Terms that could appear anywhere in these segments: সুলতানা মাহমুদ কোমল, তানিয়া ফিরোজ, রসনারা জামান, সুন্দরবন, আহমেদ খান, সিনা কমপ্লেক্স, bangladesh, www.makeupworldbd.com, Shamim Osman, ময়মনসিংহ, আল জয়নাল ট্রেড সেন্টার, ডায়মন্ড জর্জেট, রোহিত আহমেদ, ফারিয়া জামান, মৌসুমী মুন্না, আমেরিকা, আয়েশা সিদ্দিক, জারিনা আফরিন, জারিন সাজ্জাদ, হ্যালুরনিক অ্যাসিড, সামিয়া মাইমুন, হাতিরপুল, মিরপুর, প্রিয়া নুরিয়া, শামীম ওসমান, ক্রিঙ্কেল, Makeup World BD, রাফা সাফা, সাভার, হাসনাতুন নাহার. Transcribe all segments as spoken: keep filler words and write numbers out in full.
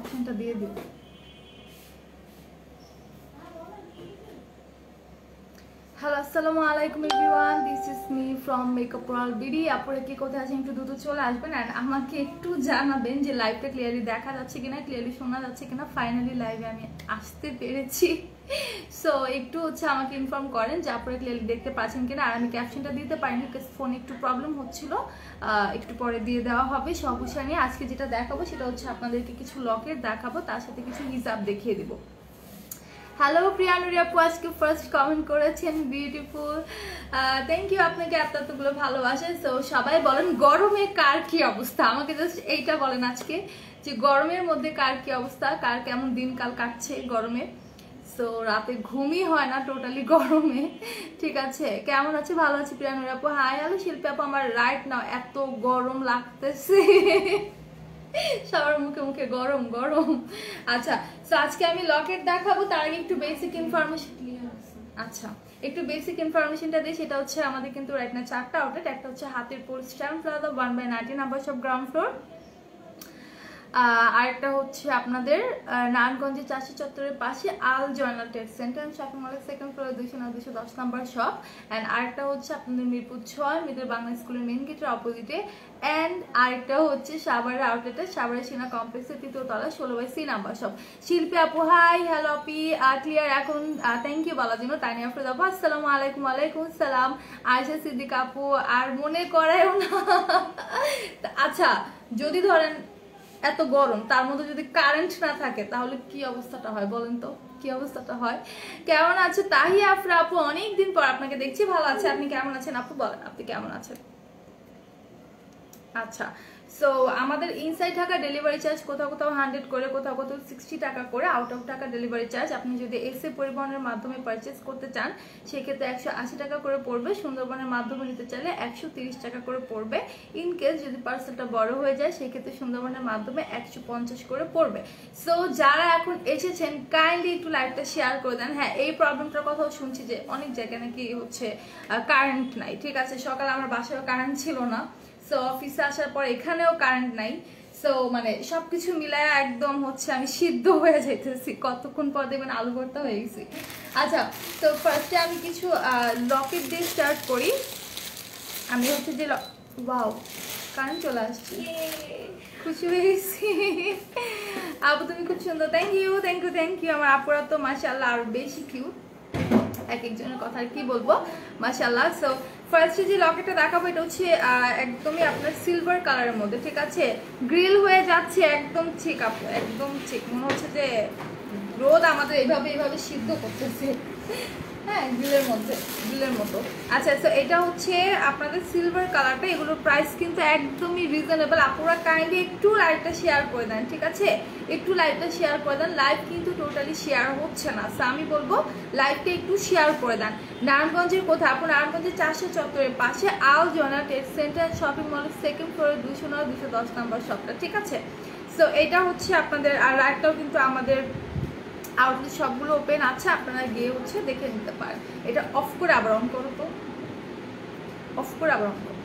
एक्शनটা দিয়ে দিই। हेलो अस्सलामु आलैकुम everyone, this is me from makeup world BD. আপনারা কি কোথায় আছেন একটু দ্রুত চলে আসবেন আর আমাকে একটু জানাবেন যে লাইভটা ক্লিয়ারলি দেখা যাচ্ছে কিনা, ক্লিয়ারলি শোনা যাচ্ছে কিনা। ফাইনালি লাইভে আমি আসতে পেরেছি, সো একটু হচ্ছে আমাকে ইনফর্ম করেন যে আপনারা ক্লিয়ারলি দেখতে পাচ্ছেন কিনা। আর আমি ক্যাপশনটা দিতে পারিনি বিকজ ফোনে একটু প্রবলেম হচ্ছিল, একটু পরে দিয়ে দেওয়া হবে। সমস্যা নিয়ে আজকে যেটা দেখাবো সেটা হচ্ছে আপনাদেরকে কিছু লকেট দেখাবো, তার সাথে কিছু হিজাব দেখিয়ে দেবো। হ্যালো প্রিয়া নুরিয়া আপু আজকে ফার্স্ট কমেন্ট করেছেন, বিউটিফুল, থ্যাংক ইউ আপনাকে এত এতগুলো ভালোবাসেন। সো সবাই বলেন গরমে কার কি অবস্থা, আমাকে জাস্ট এইটা বলেন আজকে যে গরমের মধ্যে কার কি অবস্থা, কার কেমন দিনকাল কাটছে গরমে। সো রাতে ঘুমই হয় না টোটালি গরমে। ঠিক আছে, কেমন আছে? ভালো আছে প্রিয়া নুরিয়া আপু। হাই হ্যালো শিল্পী আপু, আমার রাইট নাও এত গরম লাগতেছে, সবার মুখে মুখে গরম গরম। আচ্ছা, সো আজকে আমি লকেট দেখাবো, তার আগে একটু বেসিক ইনফরমেশন। আচ্ছা, একটু বেসিক ইনফরমেশনটা দিই, সেটা হচ্ছে আমাদের কিন্তু রাইট না চারটা আউটলেট। একটা হচ্ছে হাতের পুল stamp plaza one by ninety number সব গ্রাউন্ড ফ্লোর, আরেকটা হচ্ছে আপনাদের নারায়ণগঞ্জের চাষি চত্বরের পাশে আল জয়নাল ট্রেড সেন্টার shopping মলের সেকেন্ড ফ্লোরে দুইশো নয় দুশো দশ নাম্বার শপ। অ্যান্ড আরেকটা হচ্ছে আপনাদের মিরপুর ছয় মিদের বাংলা স্কুলের মেন গেটের অপোজিটে। অ্যান্ড আরেকটা হচ্ছে সাভারের আউটলেটে সাভারের সিনা কমপ্লেক্সের তৃতীয় তলা ষোলো by C number shop. Shilpi আপু হাই, হ্যালো আপি ক্লিয়ার এখন, থ্যাংক ইউ বলার জন্য। তাই নিয়ে আফরোজ আপু আসসালামু আলাইকুম। ওয়ালাইকুম আসসালাম। আয়েশা সিদ্দিক আপু আর মনে করেও না। আচ্ছা, যদি ধরেন এত গরম, তার মধ্যে যদি কারেন্ট না থাকে তাহলে কি অবস্থাটা হয় বলেন তো, কি অবস্থাটা হয়? কেমন আছে তাহি আফরা আপু, অনেকদিন পর আপনাকে দেখছি, ভালো আছে। আপনি কেমন আছেন আপু বলেন, আপনি কেমন আছেন? আচ্ছা, সো আমাদের ইনসাইড ঢাকা ডেলিভারি চার্জ কোথাও কোথাও হান্ড্রেড করে, কোথাও কোথাও সিক্সটি টাকা করে। Out of Dhaka delivery charge আপনি যদি এসএ পরিবহনের মাধ্যমে পারচেস করতে চান সেক্ষেত্রে একশো আশি টাকা করে পড়বে, সুন্দরবনের মাধ্যমে নিতে চাইলে একশো তিরিশ টাকা করে পড়বে। ইন কেস যদি পার্সেলটা বড় হয়ে যায় সেক্ষেত্রে সুন্দরবনের মাধ্যমে একশো পঞ্চাশ করে পড়বে। সো যারা এখন এসেছেন কাইন্ডলি একটু লাইভটা শেয়ার করে দেন। হ্যাঁ, এই প্রবলেমটার কথাও শুনছি যে অনেক জায়গায় নাকি হচ্ছে কারেন্ট নাই। ঠিক আছে, সকালে আমার বাসায়ও কারেন্ট ছিল না, সো অফিসে আসার পর এখানেও কারেন্ট নাই। সো মানে সবকিছু মিলায় একদম হচ্ছে আমি সিদ্ধ হয়ে যাইতেছি, কতক্ষণ পর দেখবেন আলু ভর্তা হয়ে গেছি। আচ্ছা, তো ফার্স্টে আমি কিছু লকেট দিয়ে স্টার্ট করি। আমি হচ্ছে যে ওয়াও কারেন্ট চলে আসছে, খুশি হয়ে গেছি। আপু তুমি খুব সুন্দর, thank you thank you thank you. আমার আপুরা তো মাশাআল্লাহ আরও বেশি কিউট, এক একজনের কথা আর কি বলবো মাশাআল্লাহ। সো ফার্স্টে যে লকেটটা দেখাবো এটা হচ্ছে একদমই আপনার সিলভার কালারের মধ্যে। ঠিক আছে, গ্রিল হয়ে যাচ্ছে একদম, ঠিক আপু একদম ঠিক, মনে হচ্ছে যে রোদ আমাদের এইভাবে এইভাবে সিদ্ধ করতেছে। হ্যাঁ, গ্রিলের মধ্যে গ্রিলের মতো। আচ্ছা, সো এটা হচ্ছে আপনাদের সিলভার কালারটা। এগুলোর প্রাইস কিন্তু একদমই রিজনেবল। আপনারা কাইন্ডলি একটু লাইভটা শেয়ার করে দেন। ঠিক আছে, একটু লাইভটা শেয়ার করে দেন। লাইভ কিন্তু টোটালি শেয়ার হচ্ছে না, সো আমি বলবো লাইভটা একটু শেয়ার করে দেন। নারায়ণগঞ্জের কোথাও, আপনার নারায়ণগঞ্জের চারশো চত্বরের পাশে আল জয়না ট্রেড সেন্টার শপিং মলের সেকেন্ড ফ্লোরে দুশো নয় দুশো দশ নম্বর শপটা। ঠিক আছে, সো এটা হচ্ছে আপনাদের। আর একটাও কিন্তু আমাদের আউটলেট সবগুলো ওপেন আছে, আপনারা গিয়ে হচ্ছে দেখে নিতে পারেন। এটা অফ করে আবার অন করো তো, অফ করে আবার অন করো।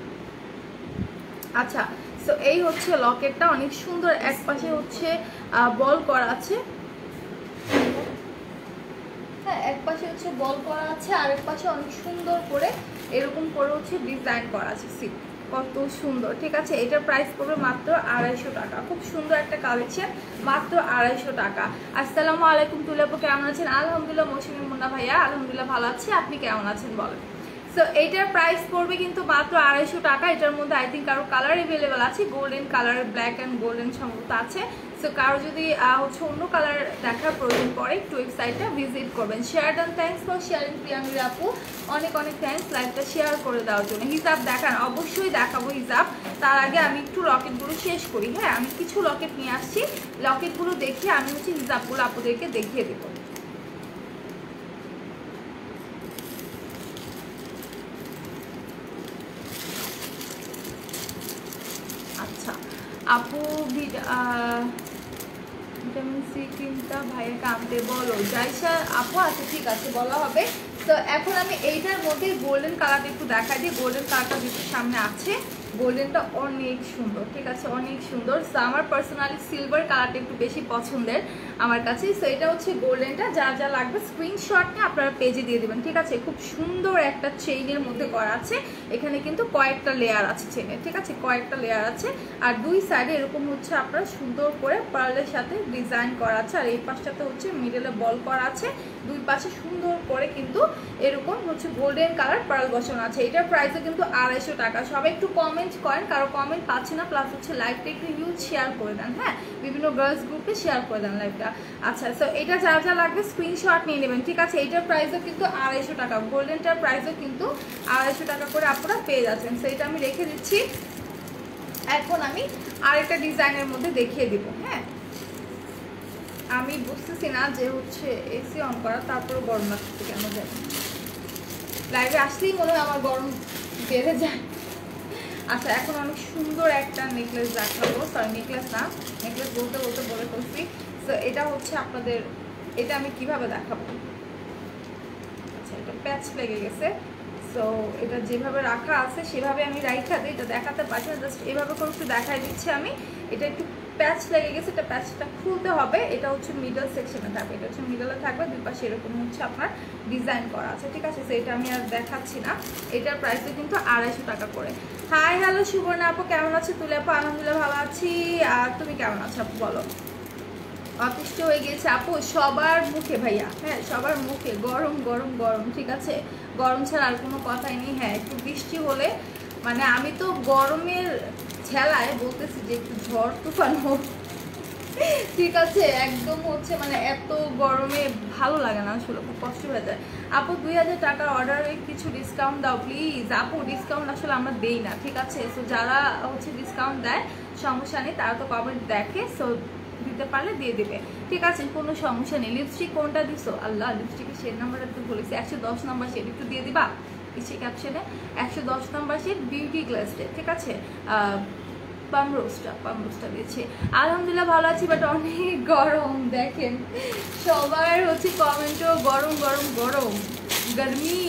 আচ্ছা, সো এই হচ্ছে লকেটটা, অনেক সুন্দর। এক পাশে হচ্ছে বল করা আছে, হ্যাঁ এক পাশে হচ্ছে বল করা আছে, আরেক পাশে অনেক সুন্দর করে এরকম করে হচ্ছে ডিজাইন করা আছে। সি কত সুন্দর। ঠিক আছে, এটার প্রাইস পড়বে মাত্র আড়াইশো টাকা। খুব সুন্দর একটা কালেকশন, মাত্র আড়াইশো টাকা। আসসালামু আলাইকুম তুলাপু, কেমন আছেন? আলহামদুলিল্লাহ। মৌসুমী মুন্না ভাইয়া আলহামদুলিল্লাহ ভালো আছি, আপনি কেমন আছেন বলেন? সো এইটার প্রাইস পড়বে কিন্তু মাত্র আড়াইশো টাকা। এটার মধ্যে আই থিঙ্ক কারো কালার অ্যাভেলেবেল আছে, golden colour, black and golden সম্ভবত আছে। সো কারো যদি হচ্ছে অন্য কালার দেখার প্রয়োজন পড়ে একটু ওয়েবসাইটটা ভিজিট করবেন। Share done, thanks for sharing Priyangi আপু, অনেক অনেক থ্যাংকস লাইভটা শেয়ার করে দেওয়ার জন্য। হিজাব দেখান, অবশ্যই দেখাবো হিজাব। তার আগে আমি একটু লকেটগুলো শেষ করি। হ্যাঁ, আমি কিছু লকেট নিয়ে আসছি, লকেটগুলো দেখে আমি হচ্ছে হিজাবগুলো আপুদেরকে দেখিয়ে দেবো। আচ্ছা আপু, ভিটামিন সি ক্রিমটা ভাইয়াকে আনতে বলো যাইসা আপু। আচ্ছা ঠিক আছে, বলা হবে। তো এখন আমি এইটার মধ্যে গোল্ডেন কালারটা একটু দেখা দিই, গোল্ডেন কালারটা যেটা সামনে আছে। गोल्डेनटा अनेक सुंदर ठीक है अनेक सुंदर सो आमार पार्सोनाली सिल्वर कलर एक बेशी पछंदेर आमार काछे सो एटा होच्छे गोल्डेनटा जा जा लागबे स्क्रीनशट निये आपनारा पेजे दिए देबेन ठीक है खूब सुंदर एक चेइनेर मध्य करा आछे एखाने किन्तु कयेकटा लेयार आछे चेइने ठीक है कयेकटा लेयार आछे आर दुई साइडे एरकम होच्छे आपनारा सुंदर करे पार्लेर साथे डिजाइन करा आछे आर एई पाशटाते होच्छे मिडले बल करा आछे दुई पाशे सुंदर करे किन्तु एरकम होच्छे गोल्डेन कलर पार्ल बसानो आछे एटार प्राइसও किन्तु आড়াইশো टाका सबाई एकटु कम करें कारो कमेंट पासी ना प्लस होच्छे लाइव यूज शेयर कर दें हाँ विभिन्न गर्ल्स ग्रुपे शेयर कर दें लाइव। अच्छा सो एटा जा जा लागबे स्क्रीनशट निये नेबेन ठीक आछे एटार प्राइसও किन्तु आড়াইশো टाका गोल्डेनटार प्राइसও किन्तु आড়াইশো टाका करे आपनारा पेये जाच्छेन सो एटा आमि रेखे दिच्छि एखन आमि आरेकटा डिजाइनेर मध्ये देखिए देब हाँ आमि बुझतेछि ना जे होच्छे एसि अन करा तारपरे गरम लागছে केन জানি लाइवे আসলেই মনে হয় আমার গরম বেড়ে যায়। अच्छा এখন অনেক সুন্দর একটা নেকলেস দেখাবো সরি নেকলেস না নেকলেস বলতে বলতে বলে ফেলছি সো এটা হচ্ছে আপনাদের এটা আমি কিভাবে দেখাবো আচ্ছা এটা প্যাচ লেগে গেছে সো এটা যেভাবে রাখা আছে সেভাবে আমি রাইখা দিই এটা দেখাতে পারছি জাস্ট এভাবে করে একটু দেখাই দিচ্ছি আমি এটা একটু প্যাচ লেগে গেছে এটা প্যাচটা খুলতে হবে এটা হচ্ছে মিডল সেকশনে থাকবে এটা হচ্ছে মিডলে থাকবে দুই পাশে এরকম হচ্ছে আপনার ডিজাইন করা আছে ঠিক আছে সেটা আমি আর দেখাচ্ছি না এটার প্রাইসও কিন্তু আড়াইশো টাকা করে। হাই হ্যালো সুবর্ণা আপু কেমন আছো তুলে আপু আলহামদুলিল্লাহ ভালো আছি আর তুমি কেমন আছো আপু বলো। অতিষ্ঠ হয়ে গেছে আপু সবার মুখে ভাইয়া হ্যাঁ সবার মুখে গরম গরম গরম ঠিক আছে গরম ছাড়া আর কোনো কথাই নেই হ্যাঁ একটু বৃষ্টি হলে মানে আমি তো গরমের ঝেলায় বলতেছি যে একটু ঝড় তুফান হোক ঠিক আছে একদম হচ্ছে মানে এত গরমে ভালো লাগে না আসলে খুব কষ্ট হয়ে যায়। আপু দুই হাজার টাকার অর্ডারে কিছু ডিসকাউন্ট দাও প্লিজ আপু ডিসকাউন্ট আসলে আমরা দেই না ঠিক আছে সো যারা হচ্ছে ডিসকাউন্ট দেয় সমস্যা নেই তারা তো কমেন্ট দেখে সো দিতে পারলে দিয়ে দেবে ঠিক আছে কোনো সমস্যা নেই। লিপস্টিক কোনটা দিছো আল্লাহ লিপস্টিকের শেড নাম্বারটা একটু বলেছি একশো দশ নাম্বার শেড একটু দিয়ে দিবা इसी कैपशने एकशो दस नम्बर से ब्यूटी ग्लासटे ठीक है पाम रोस्टा पाम रोस्टा दिए आलहमदुलिल्लाह भालो आछि बाट अनेक गरम देखें सबार होच्छे कमेंटो गरम गरम गरम गर्मी।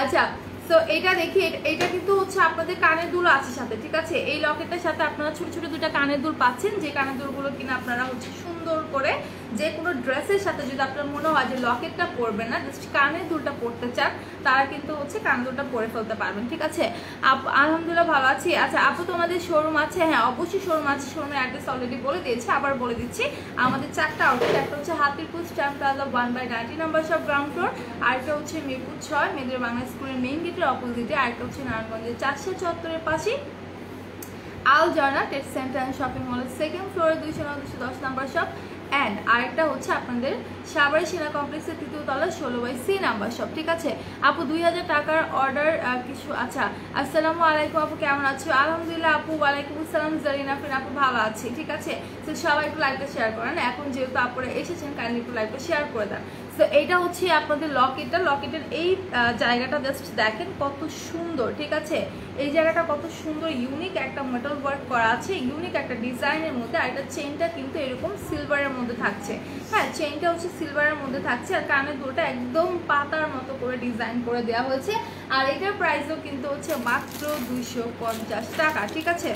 अच्छा सो এটা দেখি এটা কিন্তু হচ্ছে আপনাদের কানের দুল আছে সাথে ঠিক আছে এই লকেটটার সাথে আপনারা ছোট ছোট দুটো কানের দুল পাচ্ছেন যে কানের দুলগুলো কিনা আপনারা হচ্ছে সুন্দর করে যে কোনো ড্রেসের সাথে যদি আপনার মনে হয় যে লকেটটা পরবেন না জাস্ট কানের দুলটা পরতে চান তারা কিন্তু হচ্ছে কানের দুলটা পরে ফেলতে পারবেন ঠিক আছে। আলহামদুলিল্লাহ ভালো আছি। আচ্ছা আপু তোমাদের শোরুম আছে হ্যাঁ অবশ্যই শোরুম আছে শোরুমের অ্যাড্রেস অলরেডি বলে দিয়েছি আবার বলে দিচ্ছি আমাদের চারটা আউটলেট একটা হচ্ছে হাতিরপুল stamp plaza one by ninety number সব গ্রাউন্ড ফ্লোর আরেকটা হচ্ছে মিরপুর ছয় মেয়েদের বাংলা স্কুলের মেইন গেট অপোজিটে আরেকটা হচ্ছে নারায়ণগঞ্জের চারশো চত্বরের পাশে আল জানা টেট সেন্টার অ্যান্ড শপিং মলের সেকেন্ড ফ্লোরে দুইশো নয় দুশো দশ নাম্বার শপ অ্যান্ড আরেকটা হচ্ছে আপনাদের সাভার সেনা কমপ্লেক্সের তৃতীয় তলা ষোলো বাই সি নাম্বার শপ ঠিক আছে। আপু দুই হাজার টাকার অর্ডার কিছু আচ্ছা আসসালামু আলাইকুম আপু কেমন আছো আলহামদুলিল্লাহ আপু ওয়ালাইকুম আসসালাম জারিনা আফরিন আপু ভালো আছি ঠিক আছে তো সবাই একটু লাইভটা শেয়ার করেন এখন যেহেতু আপনারা এসেছেন কাইন্ডলি একটু লাইভটা শেয়ার করে দেন। তো এটা হচ্ছে আপনাদের লকেটটা লকেটের এই জায়গাটা জাস্ট দেখেন কত সুন্দর ঠিক আছে এই জায়গাটা কত সুন্দর ইউনিক একটা মেটাল ওয়ার্ক করা আছে ইউনিক একটা ডিজাইনের মধ্যে আর এটা চেনটা কিন্তু এরকম সিলভারের মধ্যে থাকছে হ্যাঁ চেনটা হচ্ছে সিলভারের মধ্যে থাকছে আর কানের দুলটা একদম পাতার মতো করে ডিজাইন করে দেওয়া হয়েছে আর এটার প্রাইসও কিন্তু হচ্ছে মাত্র দুইশো পঞ্চাশ টাকা ঠিক আছে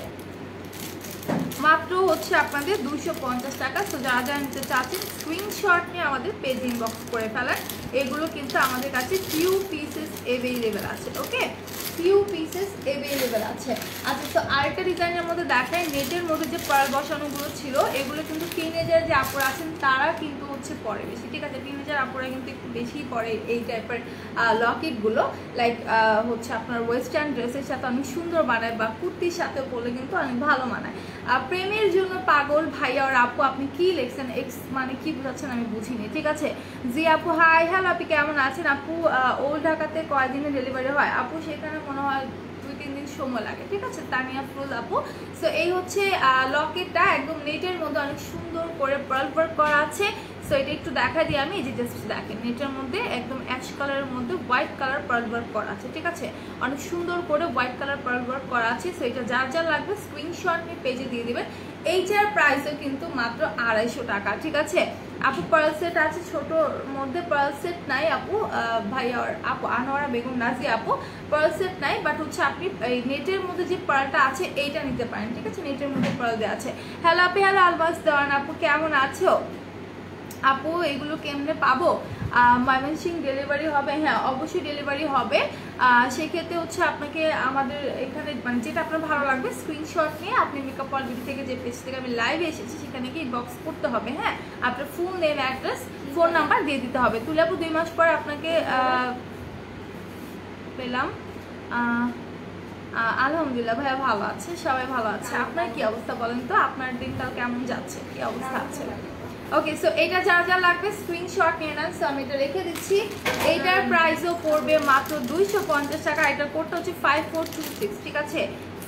মাত্র হচ্ছে আপনাদের দুশো পঞ্চাশ টাকা। সো যারা যারা নিতে চাচ্ছেন স্ক্রিনশট নিয়ে আমাদের পেজ ইনবক্স করে ফেলেন এগুলো কিন্তু আমাদের কাছে ফিউ পিসেস অ্যাভেলেবেল আছে ওকে ফিউ পিসেস অ্যাভেলেবেল আছে। আচ্ছা তো আরেকটা ডিজাইনের মধ্যে দেখায় নেটের মধ্যে যে পার্ল বসানোগুলো ছিল এগুলো কিন্তু টিনেজার যে আপুরা আছেন তারা কিন্তু হচ্ছে পরে বেশি ঠিক আছে টিনেজার আপুরা কিন্তু একটু বেশিই পরে এই টাইপের লকেটগুলো লাইক হচ্ছে আপনার ওয়েস্টার্ন ড্রেসের সাথে অনেক সুন্দর বানায় বা কুর্তির সাথে পরলে কিন্তু অনেক ভালো মানায়। প্রেমের জন্য পাগল ভাইয়া আর আপু আপনি কি লিখছেন এক্স মানে কি বোঝাচ্ছেন আমি বুঝিনি ঠিক আছে জি আপু হাই হ্যালো আপনি কেমন আছেন আপু ওল্ড ঢাকাতে কয়দিনে ডেলিভারি হয় আপু সেখানে মনে হয় দুই তিন দিন সময় লাগে ঠিক আছে তানিয়া ফুল আপু। সো এই হচ্ছে লকেটটা একদম নেটের মধ্যে অনেক সুন্দর করে পার্ল ওয়ার্ক করা আছে সো এটা একটু দেখা দিই আমি এই যে জাস্ট দেখেন নেটের মধ্যে একদম অ্যাশ কালারের মধ্যে হোয়াইট কালার পার্ল ওয়ার্ক করা আছে ঠিক আছে অনেক সুন্দর করে হোয়াইট কালার পার্ল ওয়ার্ক করা আছে সো এটা যার যার লাগবে স্ক্রিনশট নিয়ে পেজে দিয়ে দেবেন এইটার প্রাইসও কিন্তু মাত্র আড়াইশো টাকা ঠিক আছে। আপু পার্ল সেট আছে ছোটোর মধ্যে, পার্ল সেট নাই আপু ভাইয়া আপু আনোয়ারা বেগম নাজি আপু পার্ল সেট নাই, বাট হচ্ছে আপনি নেটের মধ্যে যে পার্লটা আছে এইটা নিতে পারেন, ঠিক আছে? নেটের মধ্যে পার্ল দেওয়া আছে। হ্যালো আপু, হ্যালো আলবাস দেওয়ান আপু কেমন আছো আপু? এগুলো কেমনে পাবো? ময়মনসিং ডেলিভারি হবে? হ্যাঁ অবশ্যই ডেলিভারি হবে। সেক্ষেত্রে হচ্ছে আপনাকে আমাদের এখানে মানে যেটা আপনার ভালো লাগবে স্ক্রিনশট নিয়ে আপনি মেকআপ ওয়ার্ল্ড বিডি থেকে যে পেজ থেকে আমি লাইভে এসেছি সেখানে গিয়ে ইনবক্স করতে হবে। হ্যাঁ আপনার full name, address, phone number দিয়ে দিতে হবে। তুলে আপু দুই মাস পর আপনাকে পেলাম। আলহামদুলিল্লাহ ভাইয়া ভালো আছে, সবাই ভালো আছে। আপনার কি অবস্থা বলেন তো? আপনার দিনকাল কেমন যাচ্ছে, কি অবস্থা আছে? ওকে, সো এটা যার যা লাগবে স্ক্রিনশট নিয়ে নেন। সো আমি এটা রেখে দিচ্ছি। এইটার প্রাইসও পড়বে মাত্র দুইশো পঞ্চাশ টাকা। এটার কোডটা হচ্ছে ফাইভ ফোর টু সিক্স, ঠিক আছে?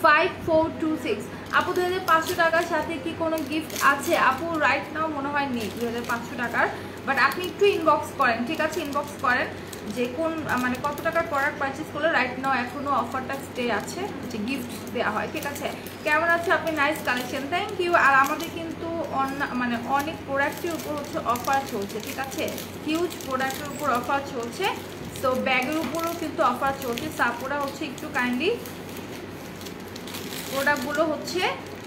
Five four two six. আপু দুই হাজার পাঁচশো টাকার সাথে কি কোনো গিফট আছে আপু? রাইট নাও মনে হয় নেই দুই হাজার পাঁচশো টাকার, বাট আপনি একটু ইনবক্স করেন, ঠিক আছে? ইনবক্স করেন যে কোন মানে কত টাকার প্রোডাক্ট পারচেস করলে। রাইট নাও এখনও অফারটা স্টে আছে যে গিফট দেওয়া হয়, ঠিক আছে? কেমন আছে আপনি? Nice collection, thank you. আর আমাদের কিন্তু মানে অনেক প্রোডাক্টের উপর হচ্ছে অফার চলছে, ঠিক আছে? হিউজ প্রোডাক্টের উপর অফার চলছে, তো ব্যাগের উপরও কিন্তু অফার চলছে। সাপোরা হচ্ছে একটু কাইন্ডলি প্রোডাক্টগুলো হচ্ছে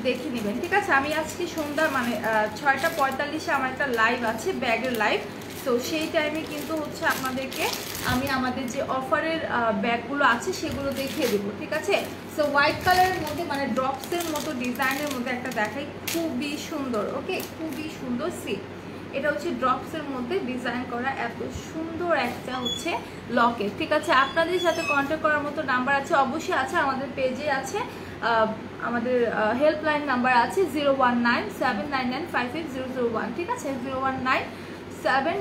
দেখে নেবেন, ঠিক আছে? আমি আজকে সন্ধ্যা মানে ছয়টা পঁয়তাল্লিশে আমার একটা লাইভ আছে, ব্যাগের লাইভ। তো সেই টাইমে কিন্তু হচ্ছে আপনাদেরকে আমি আমাদের যে অফারের ব্যাগগুলো আছে সেগুলো দেখিয়ে দেবো, ঠিক আছে? সো হোয়াইট কালারের মধ্যে মানে ড্রপসের মতো ডিজাইনের মধ্যে একটা দেখাই, খুবই সুন্দর। ওকে, খুবই সুন্দর সি। এটা হচ্ছে ড্রপসের মধ্যে ডিজাইন করা, এত সুন্দর একটা হচ্ছে লকেট, ঠিক আছে? আপনাদের সাথে কন্ট্যাক্ট করার মতো নাম্বার আছে, অবশ্যই আছে, আমাদের পেজে আছে, আমাদের হেল্পলাইন নাম্বার আছে zero one nine seven nine nine five eight zero zero one, ঠিক আছে? Zero one nine seven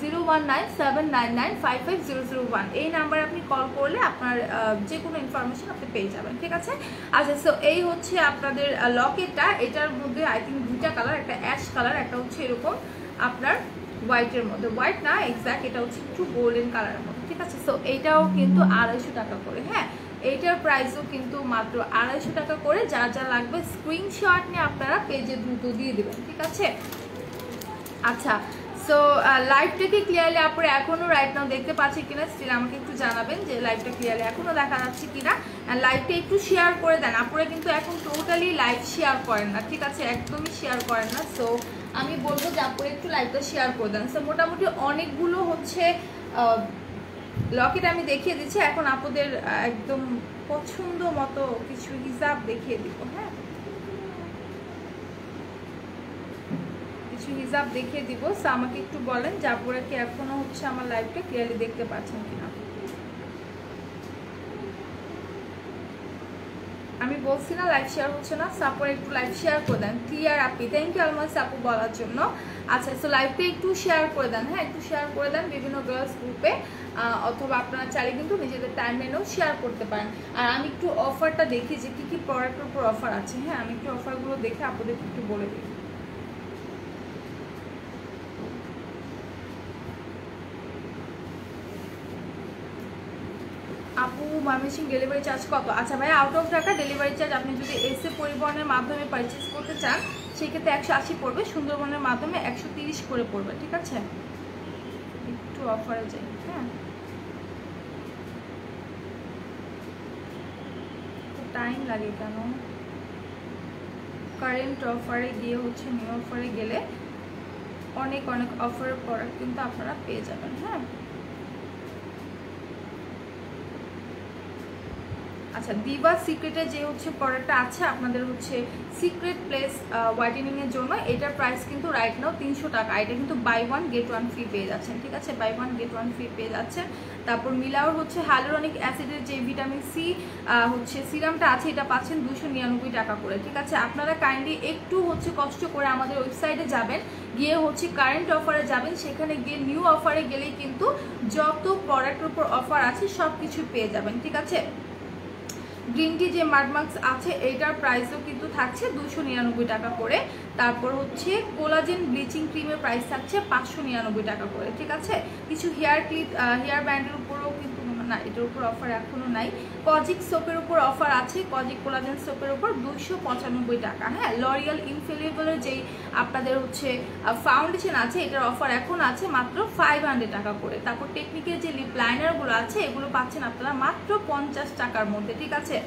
zero one nine seven nine nine five five zero zero one, এই নাম্বারে আপনি কল করলে আপনার যে কোনো ইনফরমেশন আপনি পেয়ে যাবেন, ঠিক আছে? আচ্ছা, সো এই হচ্ছে আপনাদের লকেটটা। এটার মধ্যে আই থিঙ্ক দুইটা কালার, একটা অ্যাশ কালার, একটা হচ্ছে এরকম আপনার হোয়াইটের মধ্যে, হোয়াইট না এক্স্যাক্ট, এটা হচ্ছে একটু গোল্ডেন কালারের মধ্যে, ঠিক আছে? সো এইটাও কিন্তু আড়াইশো টাকা করে। হ্যাঁ এইটার প্রাইসও কিন্তু মাত্র আড়াইশো টাকা করে। যার যা লাগবে স্ক্রিনশট নিয়ে আপনারা পেজে দ্রুত দিয়ে দেবেন, ঠিক আছে? আচ্ছা, সো লাইভটাকে ক্লিয়ারলি আপনারা এখনও রাইট নাও দেখতে পাচ্ছেন কিনা স্টিল আমাকে একটু জানাবেন যে লাইভটা ক্লিয়ারলি এখনও দেখা যাচ্ছে কিনা। লাইভটা একটু শেয়ার করে দেন, আপনারা কিন্তু এখন টোটালি লাইভ শেয়ার করেন না, ঠিক আছে? একদমই শেয়ার করেন না। সো আমি বলবো যে আপনারা একটু লাইভটা শেয়ার করে দেন। সো মোটামুটি অনেকগুলো হচ্ছে লকেট আমি দেখিয়ে দিচ্ছি। এখন আপনাদের একদম পছন্দ মতো কিছু হিজাব দেখিয়ে দিব। হ্যাঁ কিছু হিজাব দেখিয়ে দিব। সো আমাকে একটু বলেন যে আপনারা কি এখনো হচ্ছে আমার লাইভটা ক্লিয়ারলি দেখতে পাচ্ছেন কিনা। আমি বলছি না লাইভ শেয়ার হচ্ছে না, সো আপনারা একটু লাইভ শেয়ার করে দেন। ক্লিয়ার আপি, থ্যাংক ইউ অলমোস্ট আপু বলার জন্য। আচ্ছা, সো লাইভটা একটু শেয়ার করে দেন। হ্যাঁ একটু শেয়ার করে দেন বিভিন্ন গার্লস গ্রুপে, অথবা আপনারা চাইলে কিন্তু নিজেদের টাইম লাইনেও শেয়ার করতে পারেন। আর আমি একটু অফারটা দেখি যে কী কী প্রোডাক্টের উপর অফার আছে। হ্যাঁ আমি একটু অফারগুলো দেখে আপনাদের একটু বলে দিই। আপু ময়মনসিংহ ডেলিভারি চার্জ কত? আচ্ছা ভাই, out of Dhaka delivery charge আপনি যদি এসে পরিবহনের মাধ্যমে পারচেস করতে চান সেক্ষেত্রে একশো আশি পড়বে, সুন্দরবনের মাধ্যমে একশো তিরিশ করে পড়বে, ঠিক আছে? একটু অফারে যাই। হ্যাঁ টাইম লাগে কেন? কারেন্ট অফারে গিয়ে হচ্ছে নিউ অফারে গেলে অনেক অনেক অফারের প্রোডাক্ট কিন্তু আপনারা পেয়ে যাবেন। হ্যাঁ আচ্ছা, দিবা সিক্রেটে যে হচ্ছে প্রোডাক্টটা আছে আপনাদের হচ্ছে সিক্রেট প্লেস হোয়াইটেনিংয়ের জন্য, এটার প্রাইস কিন্তু রাইট নাও তিনশো টাকা। এটা কিন্তু buy one get one free পেয়ে যাচ্ছেন, ঠিক আছে? Buy one get one free পেয়ে যাচ্ছেন। তারপর মিলাওর হচ্ছে হ্যালুরনিক অ্যাসিডের যে ভিটামিন সি হচ্ছে সিরামটা আছে, এটা পাচ্ছেন দুশো নিরানব্বই টাকা করে, ঠিক আছে? আপনারা কাইন্ডলি একটু হচ্ছে কষ্ট করে আমাদের ওয়েবসাইটে যাবেন, গিয়ে হচ্ছে কারেন্ট অফারে যাবেন, সেখানে গিয়ে নিউ অফারে গেলেই কিন্তু যত প্রোডাক্টের উপর অফার আছে সব কিছু পেয়ে যাবেন, ঠিক আছে? গ্রিন টি যে মাডমাক্স আছে এইটার প্রাইসও কিন্তু থাকছে দুশো নিরানব্বই টাকা করে। তারপর হচ্ছে কোলাজেন ব্লিচিং ক্রিমের প্রাইস থাকছে পাঁচশো নিরানব্বই টাকা করে, ঠিক আছে? কিছু হেয়ার ক্লিপ হেয়ার ব্যান্ডের উপরেও কিন্তু ना एटार ऊपर अफार एखोनो नाई। कजिक सोपर ऊपर अफार आछे, कजिक कोलाजेन सोपर ऊपर दुशो पचानब्बई टाका। हाँ लरियल इनफेलिबल जे आपनादेर होच्छे फाउंडेशन आछे एटार अफार एखोन आछे मात्र फाइव हंड्रेड टाका करे। तारपर टेक्निकेर जे लिप लाइनारगुलो आछे एगुलो पाच्छेन आपनारा मात्र पचास टाकार मध्य, ठीक आछे।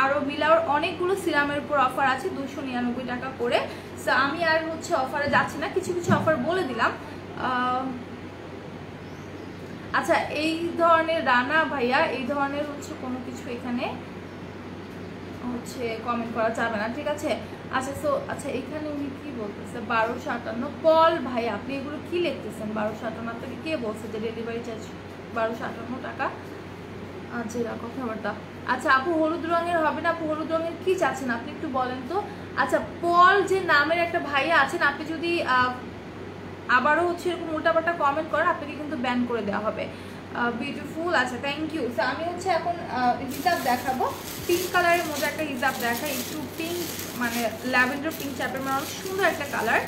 और मिलाओर अनेकगुलो सिरामेर ऊपर अफार आछे दुशो निरानब्बई टाका करे। सो आमी आर होच्छे अफारे जाচ্ছি না, किछु किछु अफार बोले दिलाम। अच्छा यही धरनेर राना भाइया यही धरनेर होच्छे कोनो किछु एखाने होच्छे कमेंट करा जाबे ना, ठीक आछे। अच्छा सो अच्छा एखाने उनि कि बोलतेछे बारोशो आठान्न पल भाई आपनि एगुलो कि लिखतेछेन? बारोशो आठान्न आपनाके के बोलছে যে ডেলিভারি চার্ज बारोशो आठान्न टाका? अच्छा এরা কথাবার্তা। अच्छा आपू हलूद रंगের হবে না? আপু হলুদ রঙের কি চাচ্ছেন আপনি একটু বলেন তো। আচ্ছা পল যে নামের একটা ভাইয়া আছেন আপনি যদি আবারও হচ্ছে এরকম উল্টাপাল্টা কমেন্ট করেন আপনাকে কিন্তু ব্যান করে দেওয়া হবে। বিউটিফুল, আচ্ছা থ্যাংক ইউ। সো আমি হচ্ছে এখন হিজাব দেখাবো, পিঙ্ক কালারের মধ্যে একটা হিজাব দেখাই, একটু পিঙ্ক মানে ল্যাভেন্ডার পিঙ্ক টাইপের, মানে অনেক সুন্দর একটা কালার।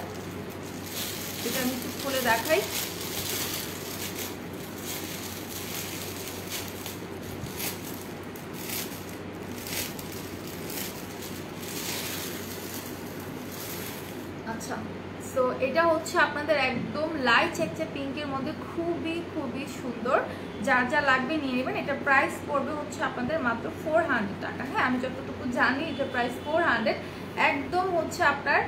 এটা আমি একটু খুলে দেখাই। আচ্ছা সো এটা হচ্ছে আপনাদের একদম লাইট একটা পিঙ্কের মধ্যে, খুবই খুবই সুন্দর। যার যা লাগবে নিয়ে নেবেন। এটা প্রাইস পড়বে হচ্ছে আপনাদের মাত্র ফোর হান্ড্রেড টাকা। হ্যাঁ আমি যতটুকু জানি এটা প্রাইস ফোর হান্ড্রেড। একদম হচ্ছে আপনার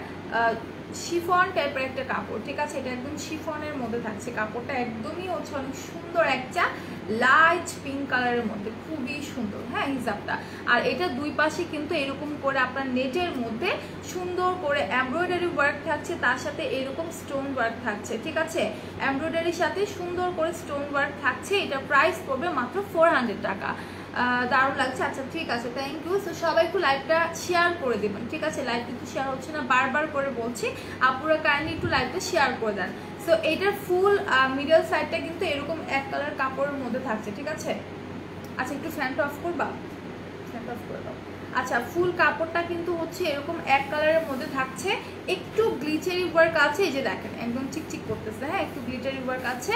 শিফন টাইপের একটা কাপড়, ঠিক আছে। এটা একদম শিফনের মধ্যে থাকছে কাপড়টা, একদমই হচ্ছে অনেক সুন্দর একটা লাইট পিঙ্ক কালারের মধ্যে, খুবই সুন্দর। হ্যাঁ হিজাবটা আর এটা দুই পাশে কিন্তু এরকম করে আপনার নেটের মধ্যে সুন্দর করে এমব্রয়ডারি ওয়ার্ক থাকছে, তার সাথে এরকম স্টোন ওয়ার্ক থাকছে, ঠিক আছে। এমব্রয়ডারির সাথে সুন্দর করে স্টোন ওয়ার্ক থাকছে। এটা প্রাইস পড়বে মাত্র ফোর হান্ড্রেড টাকা। দারুণ লাগছে। আচ্ছা ঠিক আছে থ্যাংক ইউ। সো সবাই একটু লাইভটা শেয়ার করে দেবেন, ঠিক আছে। লাইভ কিন্তু শেয়ার হচ্ছে না, বারবার করে বলছি, আপুরা কাইন্ডলি একটু লাইভটা শেয়ার করে দেন। সো এটার ফুল মিডল সাইডটা কিন্তু এরকম এক কালার কাপড়ের মধ্যে থাকছে, ঠিক আছে। আচ্ছা একটু ফ্যানটা অফ করবা, ফ্যানটা অফ করে দাও। আচ্ছা ফুল কাপড়টা কিন্তু হচ্ছে এরকম এক কালারের মধ্যে থাকছে, একটু গ্লিটারি ওয়ার্ক আছে, এই যে দেখেন একদম চিকচিক করতেছে। হ্যাঁ একটু গ্লিটারি ওয়ার্ক আছে।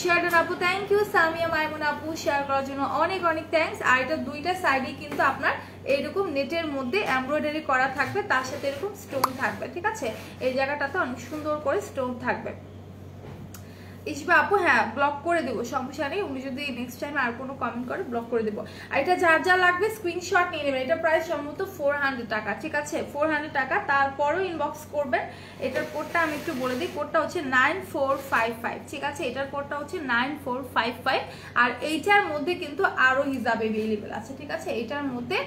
শেয়ারডান আপু থ্যাংক ইউ, সামিয়া মাইমুন আপু শেয়ার করার জন্য অনেক অনেক থ্যাংকস। আর এটা দুইটা সাইডেই কিন্তু আপনার এরকম নেটের মধ্যে এমব্রয়ডারি করা থাকবে, তার সাথে এরকম স্টোন থাকবে, ঠিক আছে। এই জায়গাটাতে অনেক সুন্দর করে স্টোন থাকবে। ইসবা আপু হ্যাঁ ব্লক করে দেবো, সমস্যা নেই। উনি যদি নেক্সট টাইম আর কোনো কমেন্ট করে ব্লক করে দেবো। আর এটা যার যা লাগবে স্ক্রিনশট নিয়ে নেবেন। এটা প্রাইস সম্ভবত ফোর হান্ড্রেড টাকা, ঠিক আছে, ফোর হান্ড্রেড টাকা। তারপরও ইনবক্স করবেন। এটার কোডটা আমি একটু বলে দিই, কোডটা হচ্ছে নাইন ফোর ফাইভ ফাইভ, ঠিক আছে। এটার কোডটা হচ্ছে নাইন ফোর ফাইভ ফাইভ। আর এইটার মধ্যে কিন্তু আরও হিজাব এভেলেবেল আছে, ঠিক আছে। এটার মধ্যে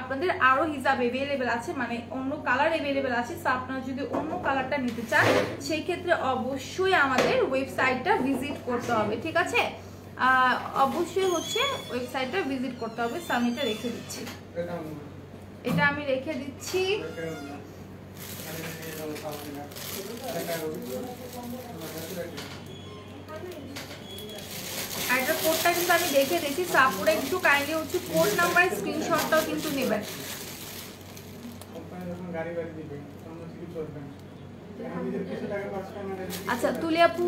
আপনাদের আরও হিজাব এভেলেবেল আছে, মানে অন্য কালার এভেলেবেল আছে। সো আপনারা যদি অন্য কালারটা নিতে চান সেই ক্ষেত্রে অবশ্যই আমাদের ওয়েবসাইটটা ভিজিট করতে হবে, ঠিক আছে। অবশ্যই হচ্ছে ওয়েবসাইটটা ভিজিট করতে হবে। সো আমি এটা রেখে দিচ্ছি, এটা আমি রেখে দিচ্ছি। আইটার কোডটা কিন্তু আমি দেখে দিয়েছি। সাপুরা একটু কাইন্ডলি হচ্ছে কোড নাম্বার স্ক্রিনশটটাও কিন্তু নেবেন। আচ্ছা তুলি আপু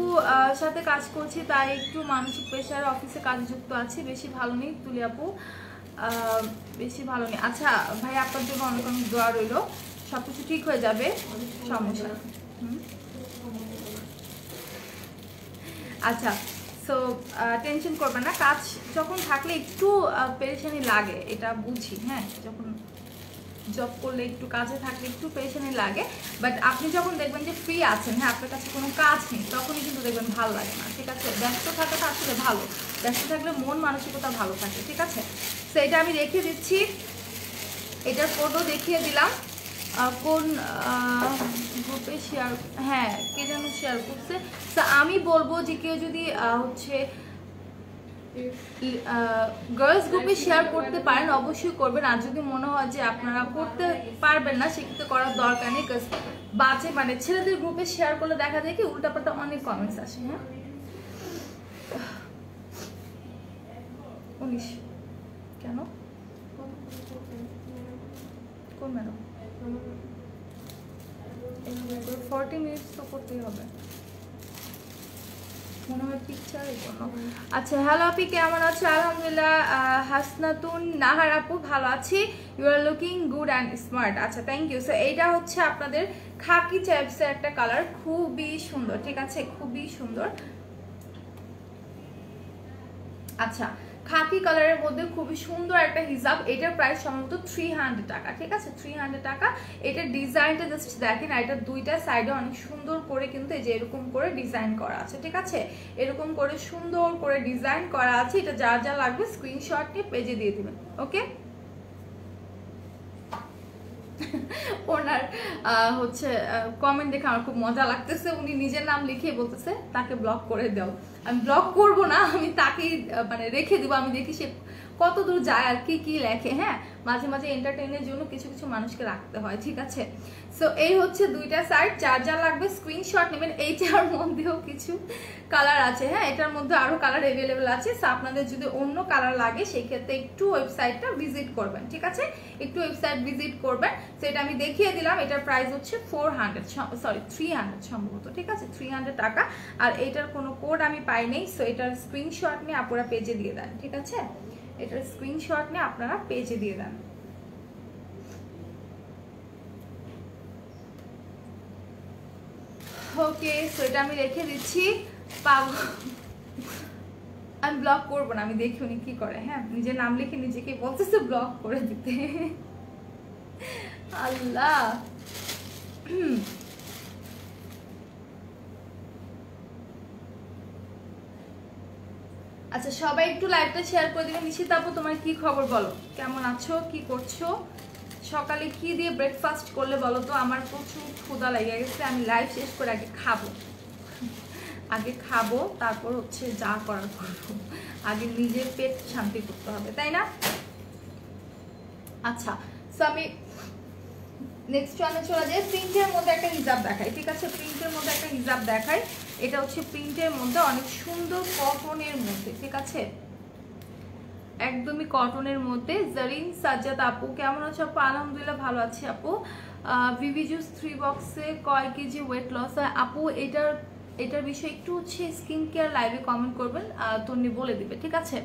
সাথে কাজ করছি তাই একটু মানসিক প্রেশার, অফিসে কাজে যুক্ত আছি, বেশি ভালো নেই তুলি আপু, বেশি ভালো নেই। আচ্ছা ভাই আপনার জন্য অনেক অনেক দোয়া রইল, সব কিছু ঠিক হয়ে যাবে, সমস্যা। আচ্ছা সো টেনশন করবেন না, কাজ যখন থাকলে একটু পেরেশানি লাগে, এটা বুঝি। হ্যাঁ যখন জব করলে একটু কাজে থাকলে একটু পেরেশানি লাগে, বাট আপনি যখন দেখবেন যে ফ্রি আছেন, হ্যাঁ আপনার কাছে কোনো কাজ নেই, তখনই কিন্তু দেখবেন ভালো লাগে না, ঠিক আছে। ব্যস্ত থাকাটা আসলে ভালো, ব্যস্ত থাকলে মন মানসিকতা ভালো থাকে, ঠিক আছে। সো এটা আমি রেখে দিচ্ছি, এটার কোডও দেখিয়ে দিলাম। কোন গ্রুপে শেয়ার, হ্যাঁ কে যেন শেয়ার করছে। তো আমি বলবো যে কেউ যদি হচ্ছে গার্লস গ্রুপে শেয়ার করতে পারেন অবশ্যই করবেন। আর যদি মনে হয় যে আপনারা করতে পারবেন না সেক্ষেত্রে করার দরকার নেই, কারণ বাজে মানে ছেলেদের গ্রুপে শেয়ার করলে দেখা যায় কি উল্টাপাল্টা অনেক কমেন্টস আসে। হ্যাঁ উনিশ কেন কোন ম্যাডাম ফর্টি মিনিটস তো করতেই হবে। अच्छा हेलो आपी केमन आछो अल्हम्दुलिल्लाह हासनातुन नाहार आपू भालो आছি you are looking good and smart. अच्छा थैंक यू। सो एटा হচ্ছে আপনাদের খাকি টাইপসের একটা কালার খুবই সুন্দর, ঠিক আছে খুবই সুন্দর। আচ্ছা খাকি কালারের মধ্যে খুবই সুন্দর একটা হিজাব, এটার প্রাইস সম্ভবত তিন শত টাকা, ঠিক আছে তিন শত টাকা। এটা ডিজাইনটা জাস্ট দেখেন, এটা দুইটা সাইডে অনেক সুন্দর করে কিন্তু এই যে এরকম করে ডিজাইন করা আছে, ঠিক আছে এরকম করে সুন্দর করে ডিজাইন করা আছে। এটা যা যা লাগবে স্ক্রিনশট নিয়ে পেজে দিয়ে দিবেন। ওকে ওনার হচ্ছে কমেন্ট দেখে আমার খুব মজা লাগতেছে, উনি নিজের নাম লিখে বলতেছে তাকে ব্লক করে দাও। আমি ব্লক করব না, আমি তাকে মানে রেখে দেবো, আমি দেখি সে কত দূর যায় আর কি কি লেখে। হ্যাঁ মাঝে মাঝে এন্টারটেইনের জন্য কিছু কিছু মানুষকে রাখতে হয়, ঠিক আছে। সো এই হচ্ছে দুইটা সাইড, যার যা লাগবে স্ক্রিনশট নেবেন। এইটার মধ্যেও কিছু কালার আছে, হ্যাঁ এটার মধ্যে আরও কালার অ্যাভেলেবেল আছে। সো আপনাদের যদি অন্য কালার লাগে সেক্ষেত্রে একটু ওয়েবসাইটটা ভিজিট করবেন, ঠিক আছে একটু ওয়েবসাইট ভিজিট করবেন। সো এটা আমি দেখিয়ে দিলাম, এটার প্রাইস হচ্ছে four hundred sorry three hundred সম্ভবত, ঠিক আছে থ্রি হান্ড্রেড টাকা। আর এটার কোনো কোড আমি পাই নেই, সো এটার স্ক্রিনশট নিয়ে আপনারা পেজে দিয়ে দেন, ঠিক আছে এটার স্ক্রিনশট নিয়ে আপনারা পেজে দিয়ে দেন। ওকে সো এটা আমি রেখে দিচ্ছি, পাবো আমি ব্লক করবো না, আমি দেখি উনি কি করে। হ্যাঁ নিজের নাম লিখে নিজেকে বলতেছে ব্লক করে দিতে, আল্লাহ। আচ্ছা সবাই একটু লাইভটা শেয়ার করে দেবেন। নিশিতা আপু তোমার কি খবর বলো, কেমন আছো, কি করছো, সকালে কি দিয়ে ব্রেকফাস্ট করলে বলো তো? আমার প্রচুর ক্ষুধা লেগে গেছে, আমি লাইভ শেষ করে আগে খাবো, আগে খাবো তারপর হচ্ছে যা করার করবো, আগে নিজের পেট শান্তি করতে হবে তাই না। আচ্ছা সো আমি নেক্সট ওয়ানে চলে যাই, প্রিন্টের মধ্যে একটা হিজাব দেখাই, ঠিক আছে প্রিন্টের মধ্যে একটা হিজাব দেখাই। এটা হচ্ছে প্রিন্টের মধ্যে অনেক সুন্দর কটনের মধ্যে, ঠিক আছে একদমই কটনের মধ্যে। জারিন সাজ্জাদ আপু কেমন আছো আপু? আলহামদুলিল্লাহ ভালো আছি আপু। ভিভি জুস থ্রি বক্সে কয় কেজি ওয়েট লস হয় আপু? এটার এটার বিষয়ে একটু হচ্ছে স্কিন কেয়ার লাইভে কমেন্ট করবেন, তন্নি বলে দিবে, ঠিক আছে।